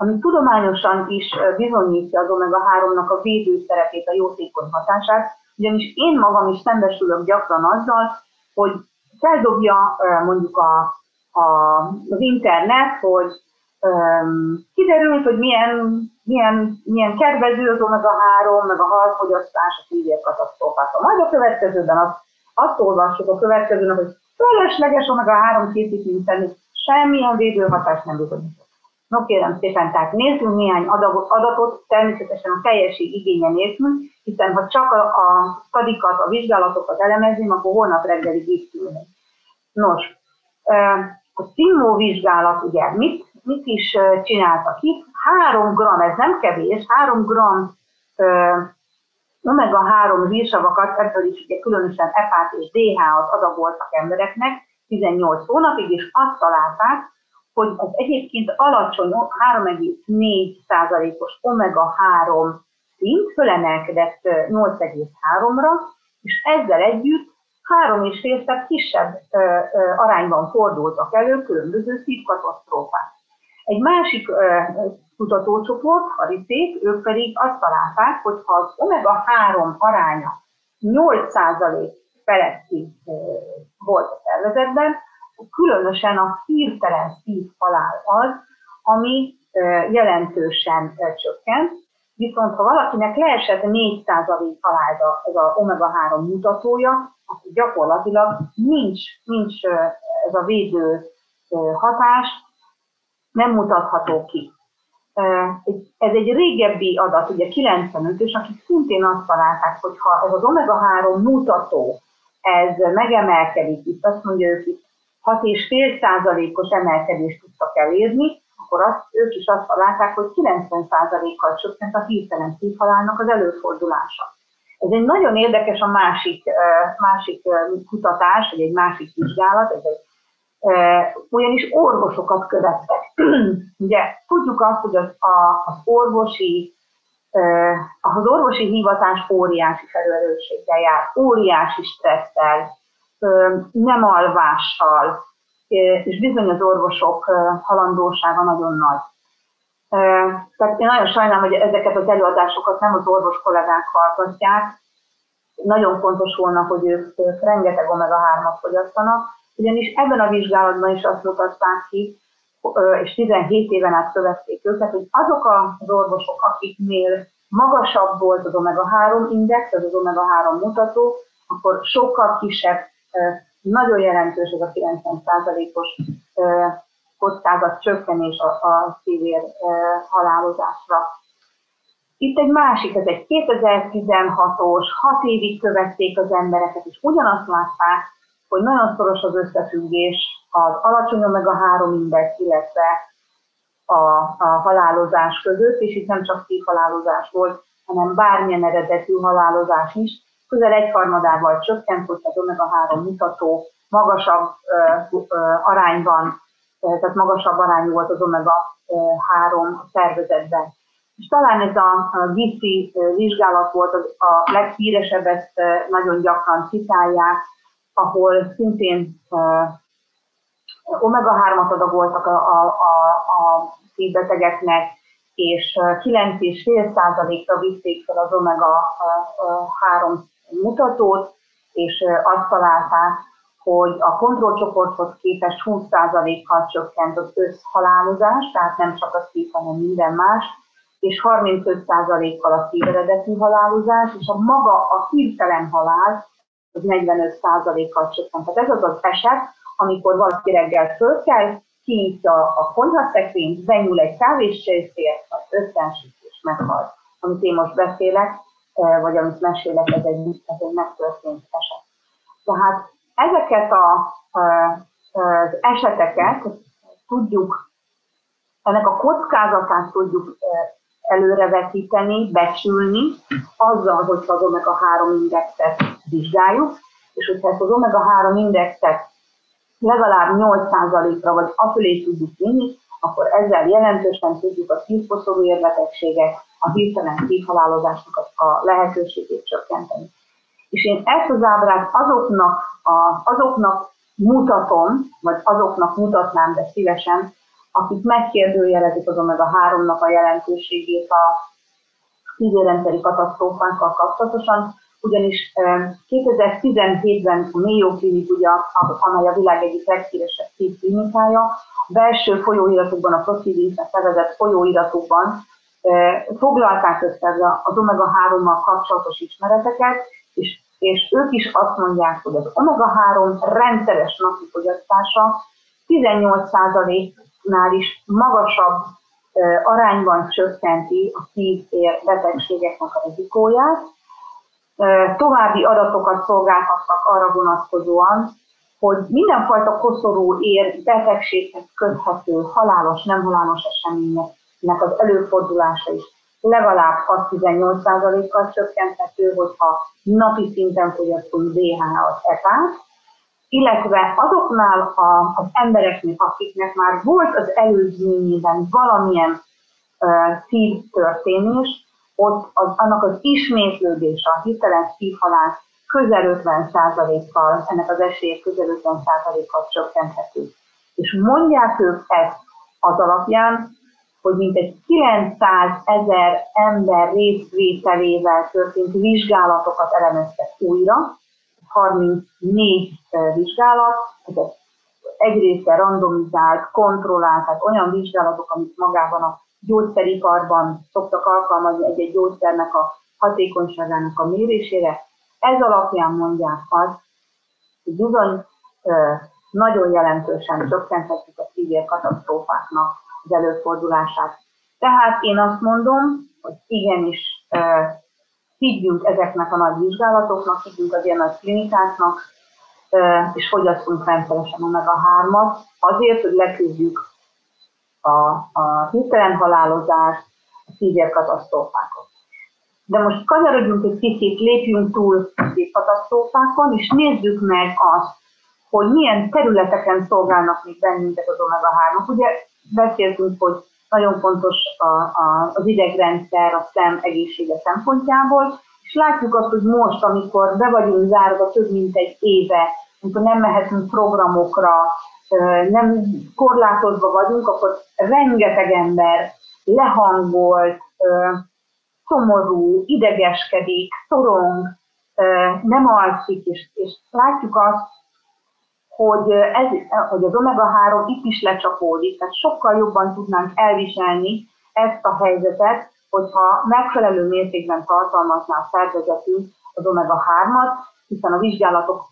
ami tudományosan is bizonyítja az omega háromnak a védőszerepét, a jótékony hatását, ugyanis én magam is szembesülök gyakran azzal, hogy feldobja mondjuk a, a, az internet, hogy um, kiderült, hogy milyen, milyen, milyen kedvező az omega három, meg a halfogyasztás, a szívért katasztrófáta. Majd a következőben azt, azt olvassuk a következőnek, hogy fölösleges omega három készítmény szerint semmilyen védőhatást nem bizonyít. No kérem szépen, tehát nézzünk néhány adatot, természetesen a teljesi igénye nélkül, hiszen ha csak a, a stadikat, a vizsgálatokat elemezném, akkor holnap reggelig így tűnünk. Nos, a színmó vizsgálat ugye mit, mit is csináltak itt? három gramm, ez nem kevés, három gramm omega három zsírsavakat, ebből is ugye különösen epát és dé há-t adagoltak embereknek tizennyolc hónapig, és azt találták, hogy az egyébként alacsony három egész négy százalékos omega három szint fölemelkedett nyolc egész három ra, és ezzel együtt három egész öt kisebb ö, ö, arányban fordultak elő különböző szívkatasztrófák. Egy másik ö, kutatócsoport, a riszék, ők pedig azt találták, hogy ha az omega három aránya nyolc százalék feletti ö, volt a szervezetben, különösen a hirtelen szívhalál az, ami jelentősen csökkent, viszont ha valakinek leesett négy százalék alá ez az omega három mutatója, akkor gyakorlatilag nincs, nincs ez a védő hatás, nem mutatható ki. Ez egy régebbi adat, ugye kilencvenötös, akik szintén azt találták, hogy ha ez az omega három mutató, ez megemelkedik, itt azt mondja ők itt, hat egész öt százalékos emelkedést tudtak elérni, akkor azt, ők is azt találták, hogy kilencven százalékkal csökkent a hirtelen szívhalálnak az előfordulása. Ez egy nagyon érdekes a másik, másik kutatás, vagy egy másik vizsgálat, ez egy, ugyanis orvosokat követtek. Ugye tudjuk azt, hogy az, az orvosi, az orvosi hivatás óriási felelősséggel jár, óriási stresszel, nem alvással, és bizony az orvosok halandósága nagyon nagy. Tehát én nagyon sajnálom, hogy ezeket az előadásokat nem az orvos kollégák hallgatják. Nagyon fontos volna, hogy ők rengeteg omega hármat fogyasztanak, ugyanis ebben a vizsgálatban is azt mutatták ki, és tizenhét éven át követték őket, hogy azok az orvosok, akiknél magasabb volt az omega három index, az az omega három mutató, akkor sokkal kisebb, nagyon jelentős ez a kilencven százalékos kockázat csökkenés a szívér halálozásra. Itt egy másik, ez egy kétezer-tizenhatos, hat évig követték az embereket, és ugyanazt látták, hogy nagyon szoros az összefüggés az alacsony omega három index, illetve a, a halálozás között, és itt nem csak szívhalálozás volt, hanem bármilyen eredetű halálozás is, közel egyharmadával csökkent, hogy az omega három mutató magasabb uh, uh, arányban, uh, tehát magasabb arányú volt az omega három szervezetben. És talán ez a, a gé i cé vizsgálat volt a, a leghíresebb, ezt uh, nagyon gyakran citálják, ahol szintén uh, omega hármat adagoltak a, a, a, a szívbetegeknek, és kilenc egész öt százalékra vitték fel az omega három mutatót, és azt találták, hogy a kontrollcsoporthoz képest húsz százalékkal csökkent az összhalálozás, tehát nem csak a szív, hanem minden más, és harmincöt százalékkal a szíveredetű halálozás, és a maga a hirtelen halál az negyvenöt százalékkal csökkent. Tehát ez az az eset, amikor valaki reggel fölkel, kinyitja a konyhaszekrényt, benyúl egy kávéscsészért, az összeesik és meghal. Amit én most beszélek, vagy amit mesélek, ez egy, ez egy megtörtént eset. Tehát ezeket a, az eseteket tudjuk, ennek a kockázatát tudjuk előrevetíteni, becsülni, azzal, hogyha az omega három indexet vizsgáljuk, és hogyha ezt az omega három indexet legalább nyolc százalékra vagy afölé tudjuk vinni, akkor ezzel jelentősen tudjuk a szívkoszorú érbetegséget, a hirtelen szívhalálozásnak a lehetőségét csökkenteni. És én ezt az ábrát azoknak, a, azoknak mutatom, vagy azoknak mutatnám, de szívesen, akik megkérdőjelezik az omega háromnak a jelentőségét a szívérendszeri katasztrófánkkal kapcsolatosan, ugyanis kétezer-tizenhétben a Mayo Klinik, ugye, amely a világ egyik leghíresebb szívklinikája, a belső folyóiratokban, a procidínsnek nevezett folyóiratokban foglalták össze az omega hárommal kapcsolatos ismereteket, és, és ők is azt mondják, hogy az omega három rendszeres napi fogyasztása tizennyolc százaléknál is magasabb arányban csökkenti a szívér betegségeknek a rizikóját. További adatokat szolgáltatnak arra vonatkozóan, hogy mindenfajta koszorú ér betegséghez köthető halálos, nem halálos eseményeknek az előfordulása is legalább hat-tizennyolc százalékkal csökkenthető, hogyha napi szinten fogyasztunk dé há á-t, e té á-t, illetve azoknál a, az embereknek, akiknek már volt az előzményében valamilyen uh, szívtörténés, ott az, annak az ismétlődése, a hirtelen szívhalál közel ötven százalékkal, ennek az esélye közel ötven százalékkal csökkenthető. És mondják ők ezt az alapján, hogy mintegy kilencszázezer ember részvételével történt vizsgálatokat elemeztek újra, harmincnégy vizsgálat, ezek egyrészt randomizált, kontrollált, tehát olyan vizsgálatok, amit magában a gyógyszeriparban szoktak alkalmazni egy-egy gyógyszernek a hatékonyságának a mérésére. Ez alapján mondják azt, hogy bizony nagyon jelentősen csökkentettük a szívér katasztrófáknak az előfordulását. Tehát én azt mondom, hogy igenis higgyünk ezeknek a nagy vizsgálatoknak, higgyünk az ilyen nagy klinikáknak, és fogyasszunk rendszeresen omega hármat azért, hogy leküzdjük a, a hirtelen halálozást, a szívér katasztrófákat. De most kanyarodjunk egy kicsit, lépjünk túl a katasztrófákon, és nézzük meg azt, hogy milyen területeken szolgálnak még bennünket az omega hármak. Ugye beszéltünk, hogy nagyon fontos a, a, az idegrendszer, a szem egészsége szempontjából, és látjuk azt, hogy most, amikor be vagyunk zárva több mint egy éve, amikor nem mehetünk programokra, nem korlátozva vagyunk, akkor rengeteg ember lehangolt, szomorú, idegeskedik, szorong, nem alszik, és, és látjuk azt, hogy, ez, hogy az omega három itt is lecsapódik, tehát sokkal jobban tudnánk elviselni ezt a helyzetet, hogyha megfelelő mértékben tartalmazná a szervezetünk az omega hármat, hiszen a vizsgálatok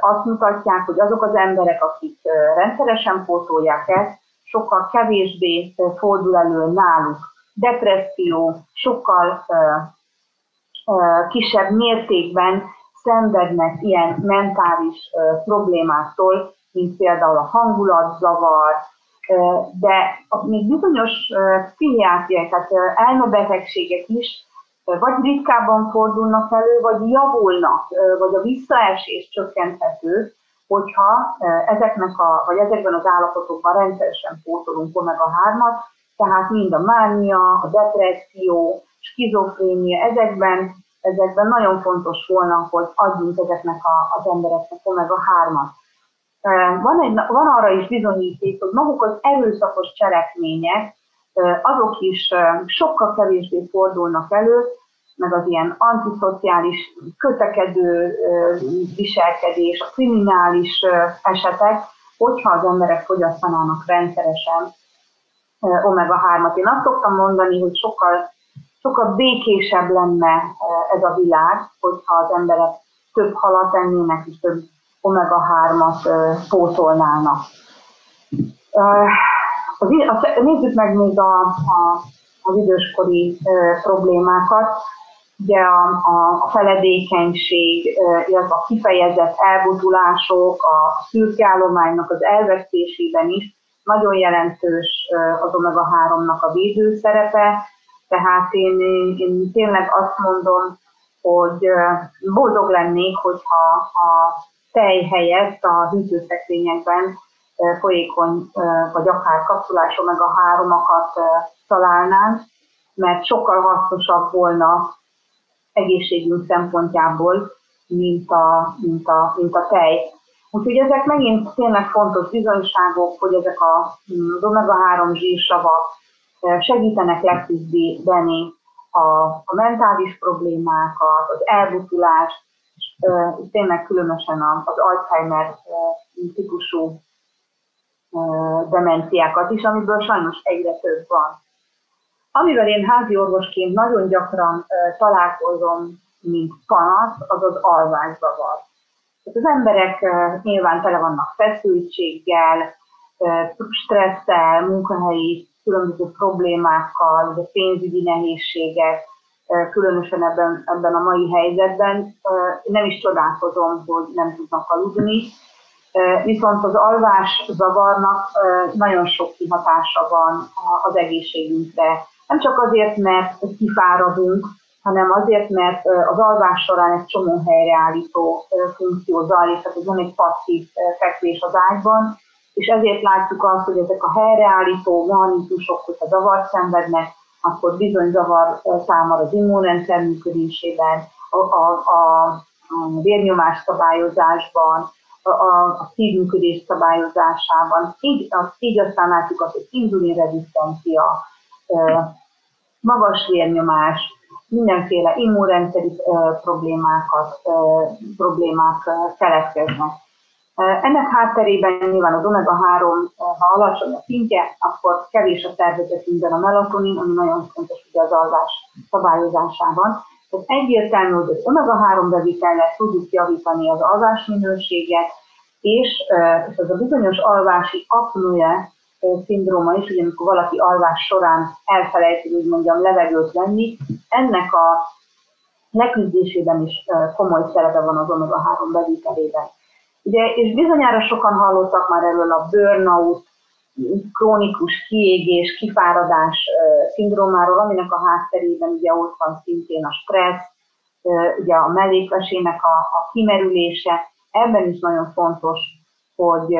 azt mutatják, hogy azok az emberek, akik rendszeresen pótolják ezt, sokkal kevésbé fordul elő náluk depresszió, sokkal uh, uh, kisebb mértékben szenvednek ilyen mentális uh, problémáktól, mint például a hangulatzavar, uh, de még bizonyos uh, pszichiátriai, tehát uh, elmebetegségek is uh, vagy ritkábban fordulnak elő, vagy javulnak, uh, vagy a visszaesés csökkenthető, hogyha uh, ezeknek a, vagy ezekben az állapotokban rendszeresen pótolunk omega hármat, tehát mind a mánia, a depresszió, skizofrénia, ezekben, ezekben nagyon fontos volna, hogy adjunk ezeknek a, az embereknek omega hármat. Van, egy, van arra is bizonyíték, hogy maguk az erőszakos cselekmények, azok is sokkal kevésbé fordulnak elő, meg az ilyen antiszociális, kötekedő viselkedés, a kriminális esetek, hogyha az emberek fogyasztanának rendszeresen omega hármat. Én azt szoktam mondani, hogy sokkal, sokkal békésebb lenne ez a világ, hogyha az emberek több halat ennének és több omega hármat pótolnának. Nézzük meg még a, a, az időskori problémákat. Ugye a, a feledékenység, illetve a kifejezett elbutulások, a szürke állománynak az elvesztésében is nagyon jelentős az omega háromnak a védőszerepe, tehát én, én tényleg azt mondom, hogy boldog lennék, hogyha a tej helyett a hűtőszekrényekben folyékony vagy akár kapszulás omega háromakat találnánk, mert sokkal hasznosabb volna egészségünk szempontjából, mint a, mint a, mint a tej. Úgyhogy ezek megint tényleg fontos bizonyságok, hogy ezek az omega három zsírsavak segítenek leküzdeni a, a mentális problémákat, az elbutulást, és tényleg különösen az Alzheimer típusú demenciákat is, amiből sajnos egyre több van. Amivel én házi orvosként nagyon gyakran találkozom, mint panasz, az az alvászavar. Az emberek nyilván tele vannak feszültséggel, stresszel, munkahelyi különböző problémákkal, ugye pénzügyi nehézségek, különösen ebben, ebben a mai helyzetben. Nem is csodálkozom, hogy nem tudnak aludni. Viszont az alvászavarnak nagyon sok kihatása van az egészségünkre. Nem csak azért, mert kifáradunk, hanem azért, mert az alvás során egy csomó helyreállító funkció zajlik, tehát ez nem egy passzív fekvés az ágyban, és ezért látjuk azt, hogy ezek a helyreállító mechanizmusok, hogyha zavart szenvednek, akkor bizony zavar számára az immunrendszer működésében, a, a, a vérnyomás szabályozásban, a, a szívműködés szabályozásában. Így, így aztán látjuk azt, hogy inzulinrezisztencia, magas vérnyomás, mindenféle immunrendszeri problémákat, problémák keletkeznek. Ennek hátterében nyilván az omega három, ha alacsony a szintje, akkor kevés a szervezetünkben a melatonin, ami nagyon fontos ugye az alvás szabályozásában. Tehát egyértelmű, hogy az omega három bevitellel tudjuk javítani az alvás minőséget, és ez a bizonyos alvási apnoe szindróma is, hogy amikor valaki alvás során elfelejti, úgy mondjam, levegőt venni, ennek a leküzdésében is komoly szerepe van az omega három bevitelében. Ugye, és bizonyára sokan hallottak már erről a burnout, krónikus kiégés, kifáradás szindrómáról, aminek a hátterében ugye ott van szintén a stressz, ugye a mellékvesének a, a kimerülése. Ebben is nagyon fontos, hogy,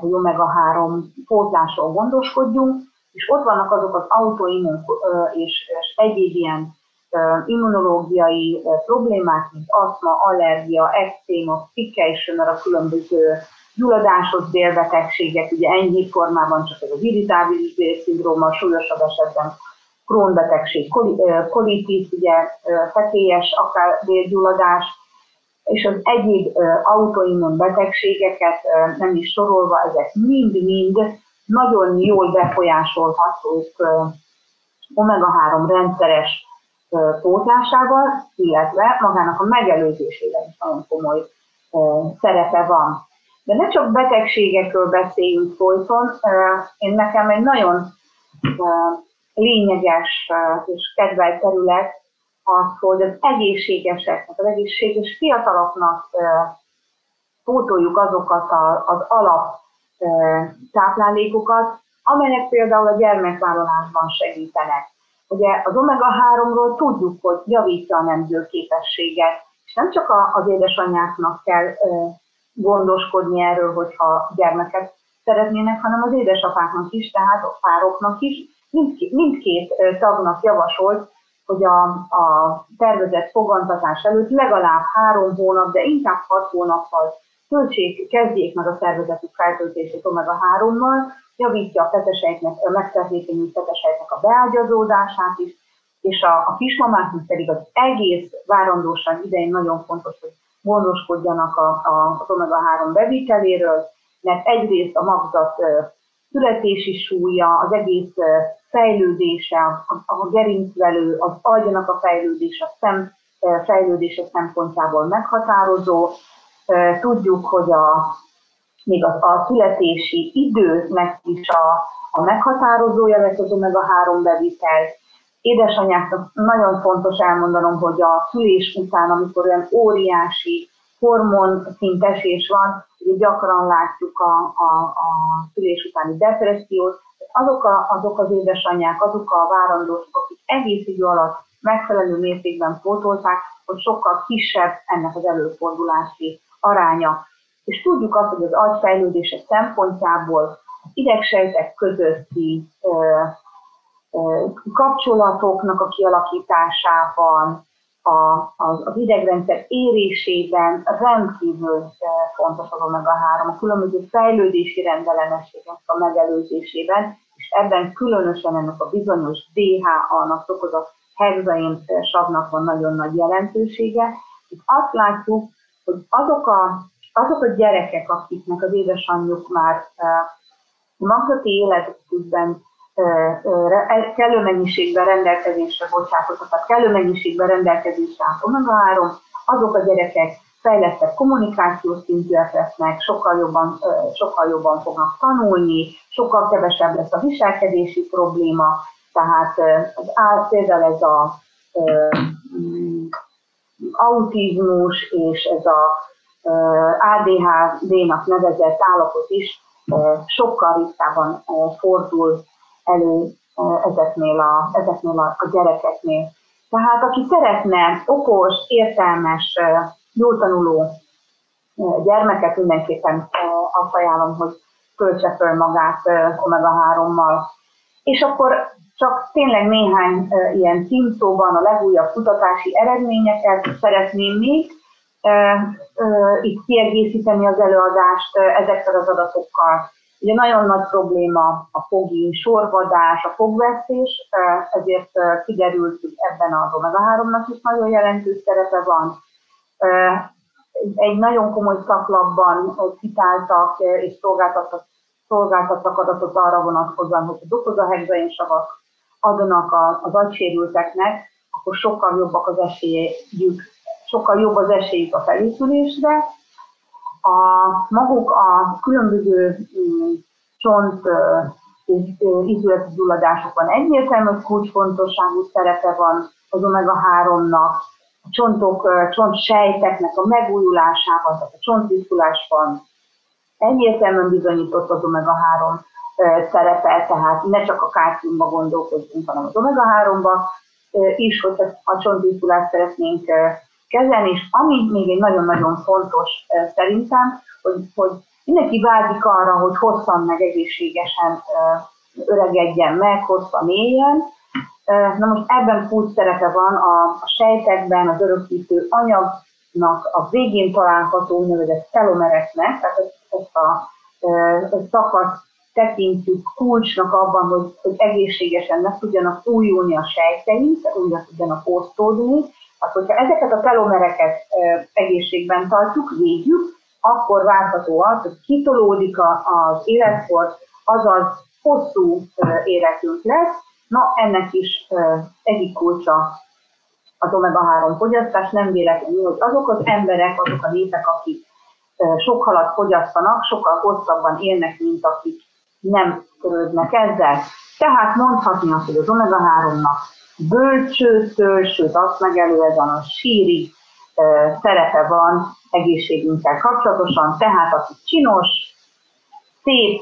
hogy omega három pótlásról gondoskodjunk, és ott vannak azok az autoimmun és, és egyéb ilyen immunológiai problémák, mint aszma, allergia, ekcéma, pikkelyisömör, a különböző gyulladásos bélbetegségek, ugye enyhébb formában csak ez az irritábilis bélszindróma, súlyosabb esetben krónbetegség, kolitis, ugye fekélyes, akár bélgyulladás, és az egyéb autoimmun betegségeket nem is sorolva, ezek mind-mind nagyon jól befolyásolhatók omega három rendszeres pótlásával, illetve magának a megelőzésében is nagyon komoly szerepe van. De ne csak betegségekről beszéljünk folyton, én nekem egy nagyon lényeges és kedvelt terület az, hogy az egészségeseknek, az egészséges fiataloknak pótoljuk azokat az alap táplálékokat, amelyek például a gyermekvállalásban segítenek. Ugye az omega háromról tudjuk, hogy javítja a nemzőképességet, és nem csak az édesanyáknak kell gondoskodni erről, hogyha gyermeket szeretnének, hanem az édesapáknak is, tehát a pároknak is. Mindkét tagnak javasolt, hogy a, a tervezett fogantatás előtt legalább három hónap, de inkább hat hónappal töltsék, kezdjék meg a szervezetük feltöltését omega hárommal, javítja a peteseiknek, a megtermékenyült peteseiknek a beágyazódását is, és a, a kismamáknak pedig az egész várandóság idején nagyon fontos, hogy gondoskodjanak a, a, az omega három beviteléről, mert egyrészt a magzat születési súlya, az egész fejlődése, a gerincvelő, az agynak a fejlődése, a szem fejlődése szempontjából meghatározó. Tudjuk, hogy a, még az, a születési időnek is a, a meghatározója lesz az omega három bevitel. Édesanyáknak nagyon fontos elmondanom, hogy a szülés után, amikor olyan óriási hormonszintesés van, ugye gyakran látjuk a, a, a szülés utáni depressziót, azok, a, azok az édesanyák, azok a várandósok, akik egész idő alatt megfelelő mértékben pótolták, hogy sokkal kisebb ennek az előfordulási aránya. És tudjuk azt, hogy az agyfejlődése szempontjából az idegsejtek közötti ö, ö, kapcsolatoknak a kialakításában, a, az, az idegrendszer érésében rendkívül fontos azon meg a három, a különböző fejlődési rendellenességek a megelőzésében, és ebben különösen ennek a bizonyos dé há á-nak okozott hexaén savnak van nagyon nagy jelentősége. Itt azt látjuk, hogy azok a, azok a gyerekek, akiknek az édesanyjuk már magzati életükben kellő mennyiségben rendelkezésre bocsátott, tehát kellő mennyiségben rendelkezésre állt omega három, azok a gyerekek fejlettebb kommunikációs szintűek lesznek, sokkal jobban, sokkal jobban fognak tanulni, sokkal kevesebb lesz a viselkedési probléma, tehát az áll, például ez az autizmus és ez az á dé há dé-nak nevezett állapot is sokkal ritkában fordul elő ezeknél a, ezeknél a, a gyerekeknél. Tehát aki szeretne okos, értelmes, jól tanuló gyermeket, mindenképpen azt ajánlom, hogy töltse föl magát omega hárommal. És akkor csak tényleg néhány ilyen címszóban a legújabb kutatási eredményeket szeretném még itt kiegészíteni az előadást ezekkel az adatokkal. Ugye nagyon nagy probléma a fogi sorvadás, a fogvesztés, ezért kiderült, hogy ebben az omega háromnak is nagyon jelentős szerepe van. Egy nagyon komoly szaklapban kitáltak és szolgáltattak, szolgáltattak adatot arra vonatkozóan, hogy az okozahexaénsavat adnak az agysérülteknek, akkor sokkal jobbak az esélyük, sokkal jobb az esélyük a felépülésre. A maguk a különböző csont és izületi gyulladásokban egyértelmű kulcsfontosságú szerepe van az omega háromnak, a csontok, csontsejteknek a megújulásában, tehát a csontviszkulásban egyértelműen bizonyított az omega három szerepe, tehát ne csak a kálciumba gondolkodjunk, hanem az omega háromba is, hogy a csontviskulást szeretnénk kezelni, és ami még egy nagyon-nagyon fontos szerintem, hogy, hogy mindenki vágyik arra, hogy hosszan meg egészségesen öregedjen meg, hosszan éljen. Na most ebben kulcs szerepe van a sejtekben, az örökítő anyagnak a végén található úgynevezett telomereknek, tehát ezt a szakaszt tekintjük kulcsnak abban, hogy, hogy egészségesen meg tudjanak újulni a sejteink, újra tudjanak osztódni. Hát, hogyha ezeket a telomereket egészségben tartjuk, védjük, akkor várható az, hogy kitolódik az életkor, azaz hosszú életünk lesz. Na, ennek is egyik kulcsa az omega három fogyasztás, nem véletlenül, hogy azok az emberek, azok a népek, akik sok halat fogyasztanak, sokkal hosszabban élnek, mint akik nem törődnek ezzel. Tehát mondhatni azt, hogy az omega háromnak bölcsőtől, sőt azt megelőzően a síri e, szerepe van egészségünkkel kapcsolatosan, tehát aki csinos, szép,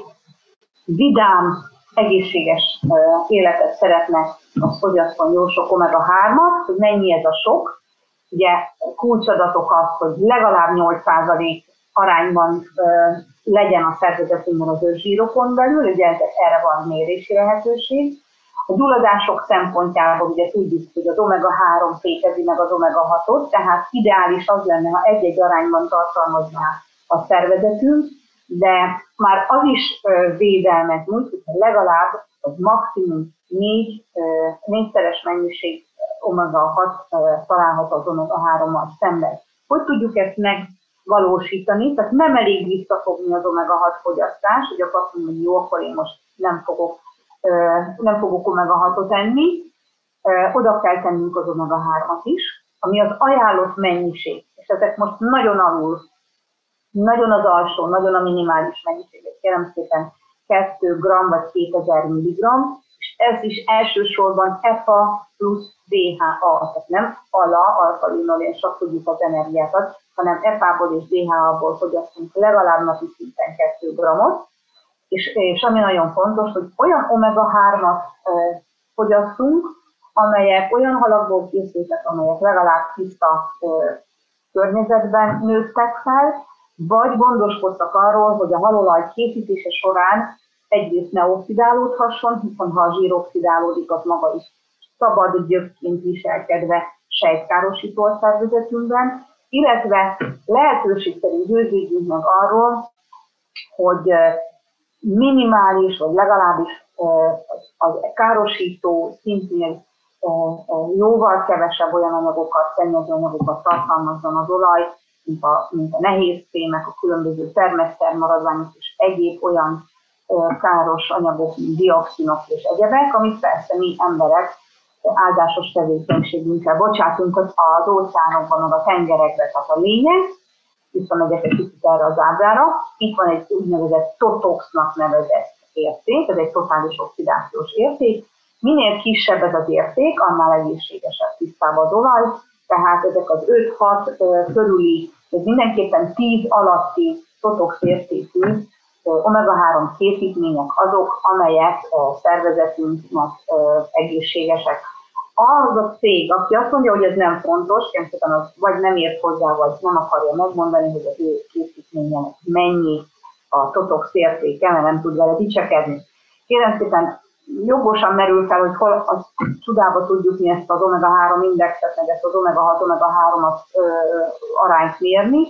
vidám, egészséges e, életet szeretne, az fogyasztson jó sok omega hármat, hogy mennyi ez a sok. Ugye kulcsadatok az, hogy legalább nyolc százalék arányban e, legyen a szervezetünkben az őrzsírokon belül, ugye erre van mérési lehetőség. A gyulladások szempontjából ugye tudjuk, hogy az omega három fékezi meg az omega hatot, tehát ideális az lenne, ha egy-egy arányban tartalmazná a szervezetünk, de már az is védelmet nyújt, hogy legalább az maximum négy, négyszeres mennyiség omega hat található az omega hárommal szemben. Hogy tudjuk ezt megvalósítani? Tehát nem elég visszafogni az omega hat fogyasztást, hogy azt mondom, hogy jó, akkor én most nem fogok nem fogok omega hatot enni, oda kell tennünk az omega hármat is, ami az ajánlott mennyiség, és ezek most nagyon alul, nagyon az alsó, nagyon a minimális mennyiséget, kérem szépen két gramm vagy kétezer milligramm, és ez is elsősorban e pé á plusz dé há á, tehát nem ala, alfalinol, és csak tudjuk az energiákat, hanem e pé á-ból és dé há á-ból fogyasztunk legalább napi szinten két grammot, És, és ami nagyon fontos, hogy olyan omega hármat e, fogyasszunk, amelyek olyan halakból készültek, amelyek legalább tiszta e, környezetben nőttek fel, vagy gondoskodtak arról, hogy a halolaj készítése során egyrészt ne oxidálódhasson, hiszen ha a zsír oxidálódik, az maga is szabad gyökként viselkedve sejtkárosító szervezetünkben, illetve lehetőség szerint győződjünk meg arról, hogy minimális, vagy legalábbis az károsító szintén jóval kevesebb olyan anyagokat, szennyező anyagokat tartalmazzon az olaj, mint a, mint a nehézfémek, a különböző termesztermaradványok és egyéb olyan káros anyagok, mint dioxinok és egyebek, amit persze mi emberek áldásos tevékenységünkkel bocsátunk az óceánokban, meg a tengerekbe, tehát a lényeg. Visszamegyek egy kicsit erre az ábrára. Itt van egy úgynevezett totoxnak nevezett érték, ez egy totális oxidációs érték. Minél kisebb ez az érték, annál egészségesebb, tisztább az olaj, tehát ezek az öt-hat körüli, ez mindenképpen tíz alatti totox értékű omega három képítmények azok, amelyek a szervezetünknek egészségesek. Az a cég, aki azt mondja, hogy ez nem fontos, az vagy nem ért hozzá, vagy nem akarja megmondani, hogy az ő készítményenek mennyi a totox értéke, mert nem tud vele dicsekedni. Kérem szépen, jogosan merül fel, hogy hol az csodába tudjuk mi ezt az omega három indexet, meg ezt az omega hat, omega három arányt mérni.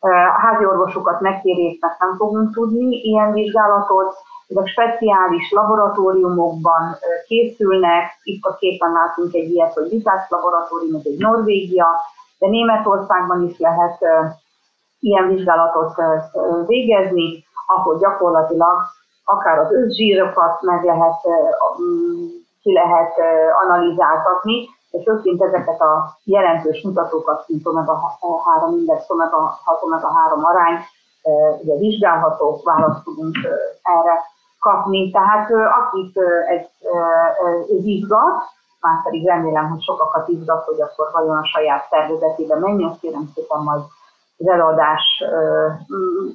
A házi orvosokat megkérjék, mert nem fogunk tudni ilyen vizsgálatot. Ezek speciális laboratóriumokban készülnek, itt a képen látunk egy ilyet, hogy Vitalitás laboratórium, ez egy Norvégia, de Németországban is lehet ilyen vizsgálatot végezni, ahol gyakorlatilag akár az összzsírokat meg lehet, ki lehet analizáltatni, és főként ezeket a jelentős mutatókat, mint omega három index, omega hat, omega három arány, ugye vizsgálható, választ tudunk erre kapni. Tehát akit ez, ez izgat, már pedig remélem, hogy sokakat izgat, hogy akkor vajon a saját szervezetében menjen, azt kérem szépen majd az előadás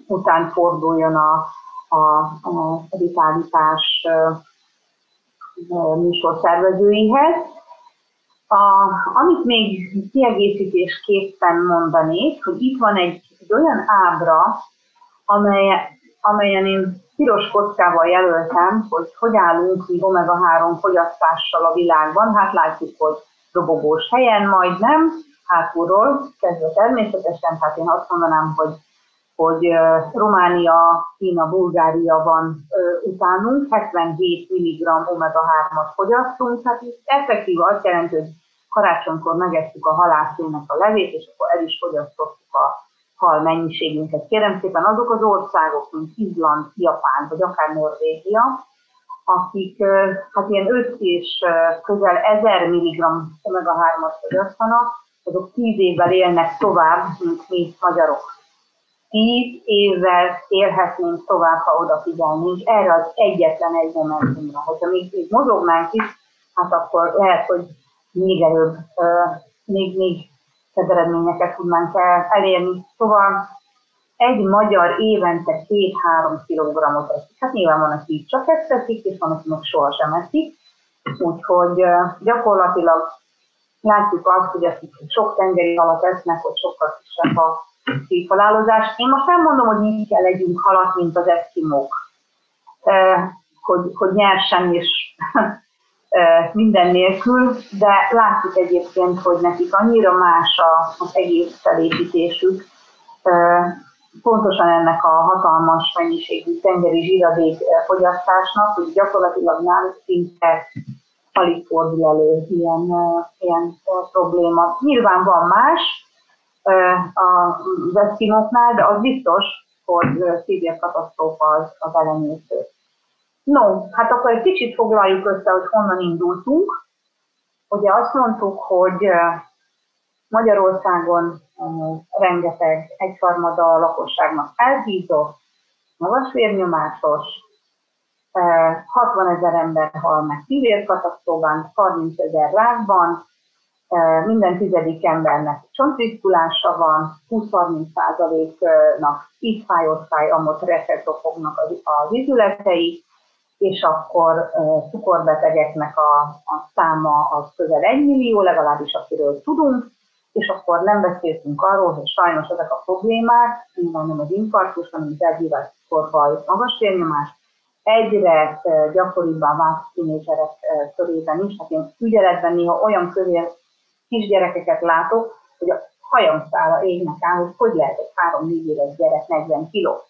után forduljon a, a, a vitalitás műsor szervezőihez. A, amit még kiegészítésképpen mondanék, hogy itt van egy, egy olyan ábra, amely, amelyen én piros kockával jelöltem, hogy hogy állunk mi omega három fogyasztással a világban. Hát látjuk, hogy dobogós helyen majdnem, hátulról kezdve természetesen, hát én azt mondanám, hogy, hogy Románia, Kína, Bulgária van utánunk, hetvenhét milligramm omega hármat fogyasztunk, hát itt effektív azt jelenti, hogy karácsonykor megettük a halászének a levét, és akkor el is fogyasztottuk a hal mennyiségünket. Kérem szépen azok az országok, mint Izland, Japán, vagy akár Norvégia, akik hát ilyen öt és közel ezer milligramm omega hármat fogyasztanak, azok tíz évvel élnek tovább, mint mi magyarok. tíz évvel élhetnénk tovább, ha odafigyelnénk erre az egyetlen egy momentumra. Hogyha még, még mozognánk is, hát akkor lehet, hogy még előbb, még, még szebb eredményeket tudnánk elérni. Szóval egy magyar évente két-három kilogrammot eszik. Hát nyilván van, aki csak ezt eszik, és van, aki meg sohasem eszik. Úgyhogy gyakorlatilag látjuk azt, hogy akik sok tengeri halat esznek, hogy sokkal kisebb a halálozás. Én most nem mondom, hogy így kell legyünk halat, mint az eszkimók, hogy, hogy nyersen és minden nélkül, de látjuk egyébként, hogy nekik annyira más az egész felépítésük, pontosan ennek a hatalmas mennyiségű tengeri zsíradék fogyasztásnak, hogy gyakorlatilag náluk szinte alig fordul elő ilyen, ilyen probléma. Nyilván van más az eszkimóknál, de az biztos, hogy szívért katasztrófa az, az elenyésző. No, hát akkor egy kicsit foglaljuk össze, hogy honnan indultunk. Ugye azt mondtuk, hogy Magyarországon rengeteg, egyharmada a lakosságnak elhízott, magas vérnyomásos, hatvanezer ember hal meg szívért katasztrófában, harmincezer rákban, minden tizedik embernek csontritkulása van, húsz-harminc százaléknak itt fájorszáj, amott reflektofognak az izületei, és akkor cukorbetegeknek a, a száma az közel egy millió, legalábbis akiről tudunk, és akkor nem beszéltünk arról, hogy sajnos ezek a problémák, nyilván nem az infarktus, hanem az elhívás cukorbaj, magas vérnyomás, egyre gyakoribbá vált tínézserek körében is, hát én ügyeletben néha olyan kövér kisgyerekeket látok, hogy a hajamszála égnek áll, hogy hogy lehet egy három-négy éves gyerek negyven kiló.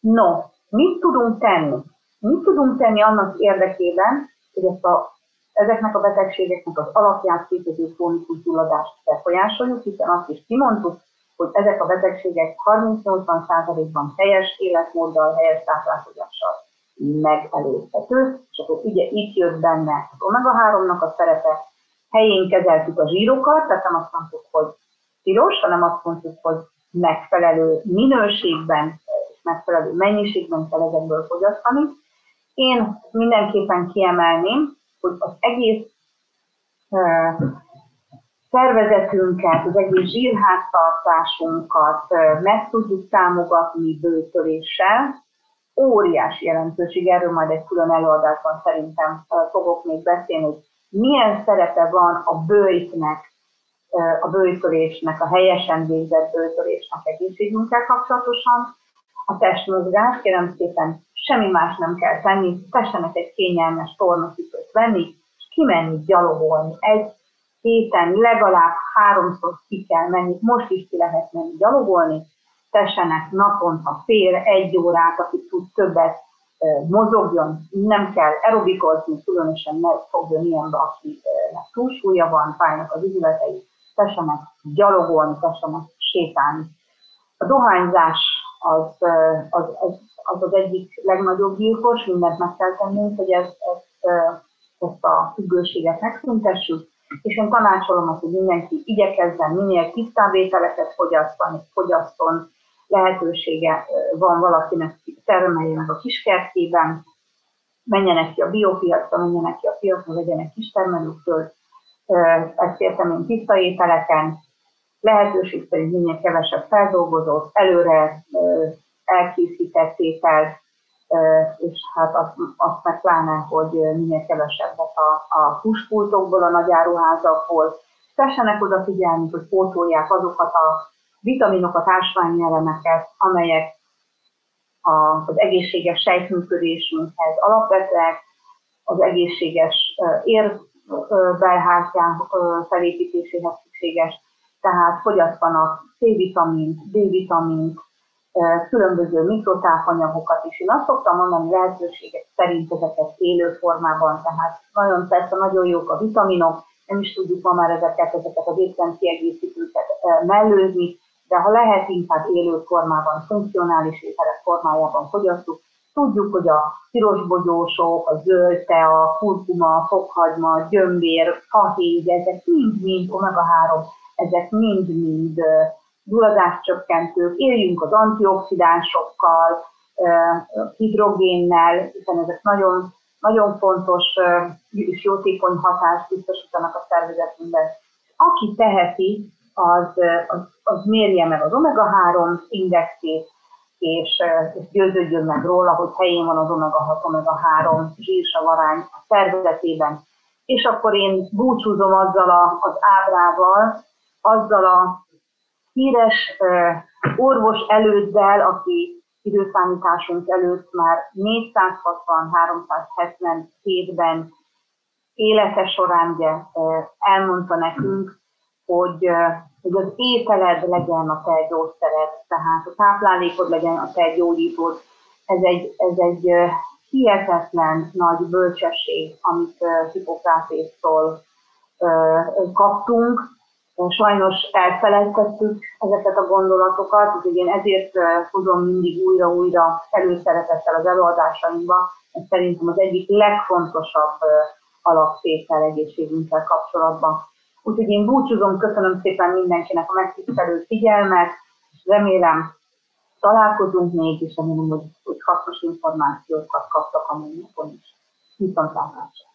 No, mit tudunk tenni? Mit tudunk tenni annak érdekében, hogy ezt a, ezeknek a betegségeknek az alapját képező krónikus gyulladást befolyásoljuk, hiszen azt is kimondtuk, hogy ezek a betegségek harminc-nyolcvan százalékban helyes életmóddal, helyes táplálkozással megelőzhető, és akkor ugye itt jött benne az omega háromnak a szerepe, helyén kezeltük a zsírokat, tehát nem azt mondtuk, hogy tilos, hanem azt mondtuk, hogy megfelelő minőségben, megfelelő mennyiségben kell ezekből fogyasztani. Én mindenképpen kiemelném, hogy az egész uh, szervezetünket, az egész zsírháztartásunkat uh, meg tudjuk támogatni bőtöléssel. Óriási jelentőség, erről majd egy külön előadásban szerintem uh, fogok még beszélni, hogy milyen szerepe van a bőjtnek, uh, a bőjtölésnek, a helyesen végzett bőjtölésnek egészségünkkel kapcsolatosan. A testmozgás, kérem szépen, semmi más nem kell tenni, tessenek egy kényelmes tornacipőt venni, és kimenni gyalogolni. Egy héten legalább háromszor ki kell menni, most is ki lehet menni gyalogolni, tessenek naponta fél, egy órát, aki tud többet, mozogjon, nem kell aerobikozni, különösen ne fogjon ilyenbe, akinek túlsúlya van, fájnak az izületei, tessenek gyalogolni, tessenek sétálni. A dohányzás Az az, az az az egyik legnagyobb gyilkos, mindent meg kell tennünk, hogy ezt, ezt, ezt a függőséget megszüntessük, és én tanácsolom azt, hogy mindenki igyekezzen minél tisztább ételeket fogyasztani, fogyasszon, lehetősége van valakinek, termeljenek a kiskertjében, menjenek ki a biopiacra, menjenek ki a piacra, vegyenek kistermelőktől, ezt értem én tiszta ételeken, lehetőség szerint minél kevesebb feldolgozót, előre elkészített ételt, és hát azt, azt meg pláne, hogy minél kevesebbet a, a húspultokból, a nagyáruházakból. Tessenek odafigyelni, hogy pótolják azokat a vitaminokat, ásványi elemeket, amelyek az egészséges sejtműködésünkhez alapvetőek, az egészséges érbelhártyán felépítéséhez szükséges. Tehát fogyasztanak C-vitamint, D-vitamint, különböző mikrotápanyagokat is. Én azt szoktam mondani, lehetőségek szerint ezeket élő formában, tehát nagyon persze nagyon jók a vitaminok, nem is tudjuk ma már ezeket, ezeket az étrendkiegészítőket mellőzni, de ha lehet, inkább élő formában, funkcionális ételek formájában fogyasztjuk. Tudjuk, hogy a pirosbogyósok, a zöld tea, a kurkuma, a fokhagyma, a gyömbér, fahéj, ezek mind-mind omega három, ezek mind-mind gyulladáscsökkentők, éljünk az antioxidánsokkal, hidrogénnel, hiszen ezek nagyon, nagyon fontos és jótékony hatást biztosítanak a szervezetünkben. Aki teheti, az, az, az mérje meg az omega három indexét, és, és győződjön meg róla, hogy helyén van az omega hat, omega három zsírsav arány a szervezetében. És akkor én búcsúzom azzal a, az ábrával, azzal a híres orvos előddel, aki időszámításunk előtt már négyszázhatvan-háromszázhetvenhétben élete során ugye elmondta nekünk, hogy, hogy az ételed legyen a te gyógyszered, tehát a táplálékod legyen a te gyógyítod. Ez egy, ez egy hihetetlen nagy bölcsesség, amit Hipokrátésztól kaptunk. Sajnos elfelejtettük ezeket a gondolatokat, úgyhogy én ezért tudom mindig újra-újra előszeretettel az előadásaimba. Ez szerintem az egyik legfontosabb alaptétel egészségünkkel kapcsolatban. Úgyhogy én búcsúzom, köszönöm szépen mindenkinek a megtisztelő figyelmet, és remélem találkozunk még, és remélem, hogy, hogy hasznos információkat kaptak a mai napon is. Viszontlátásra!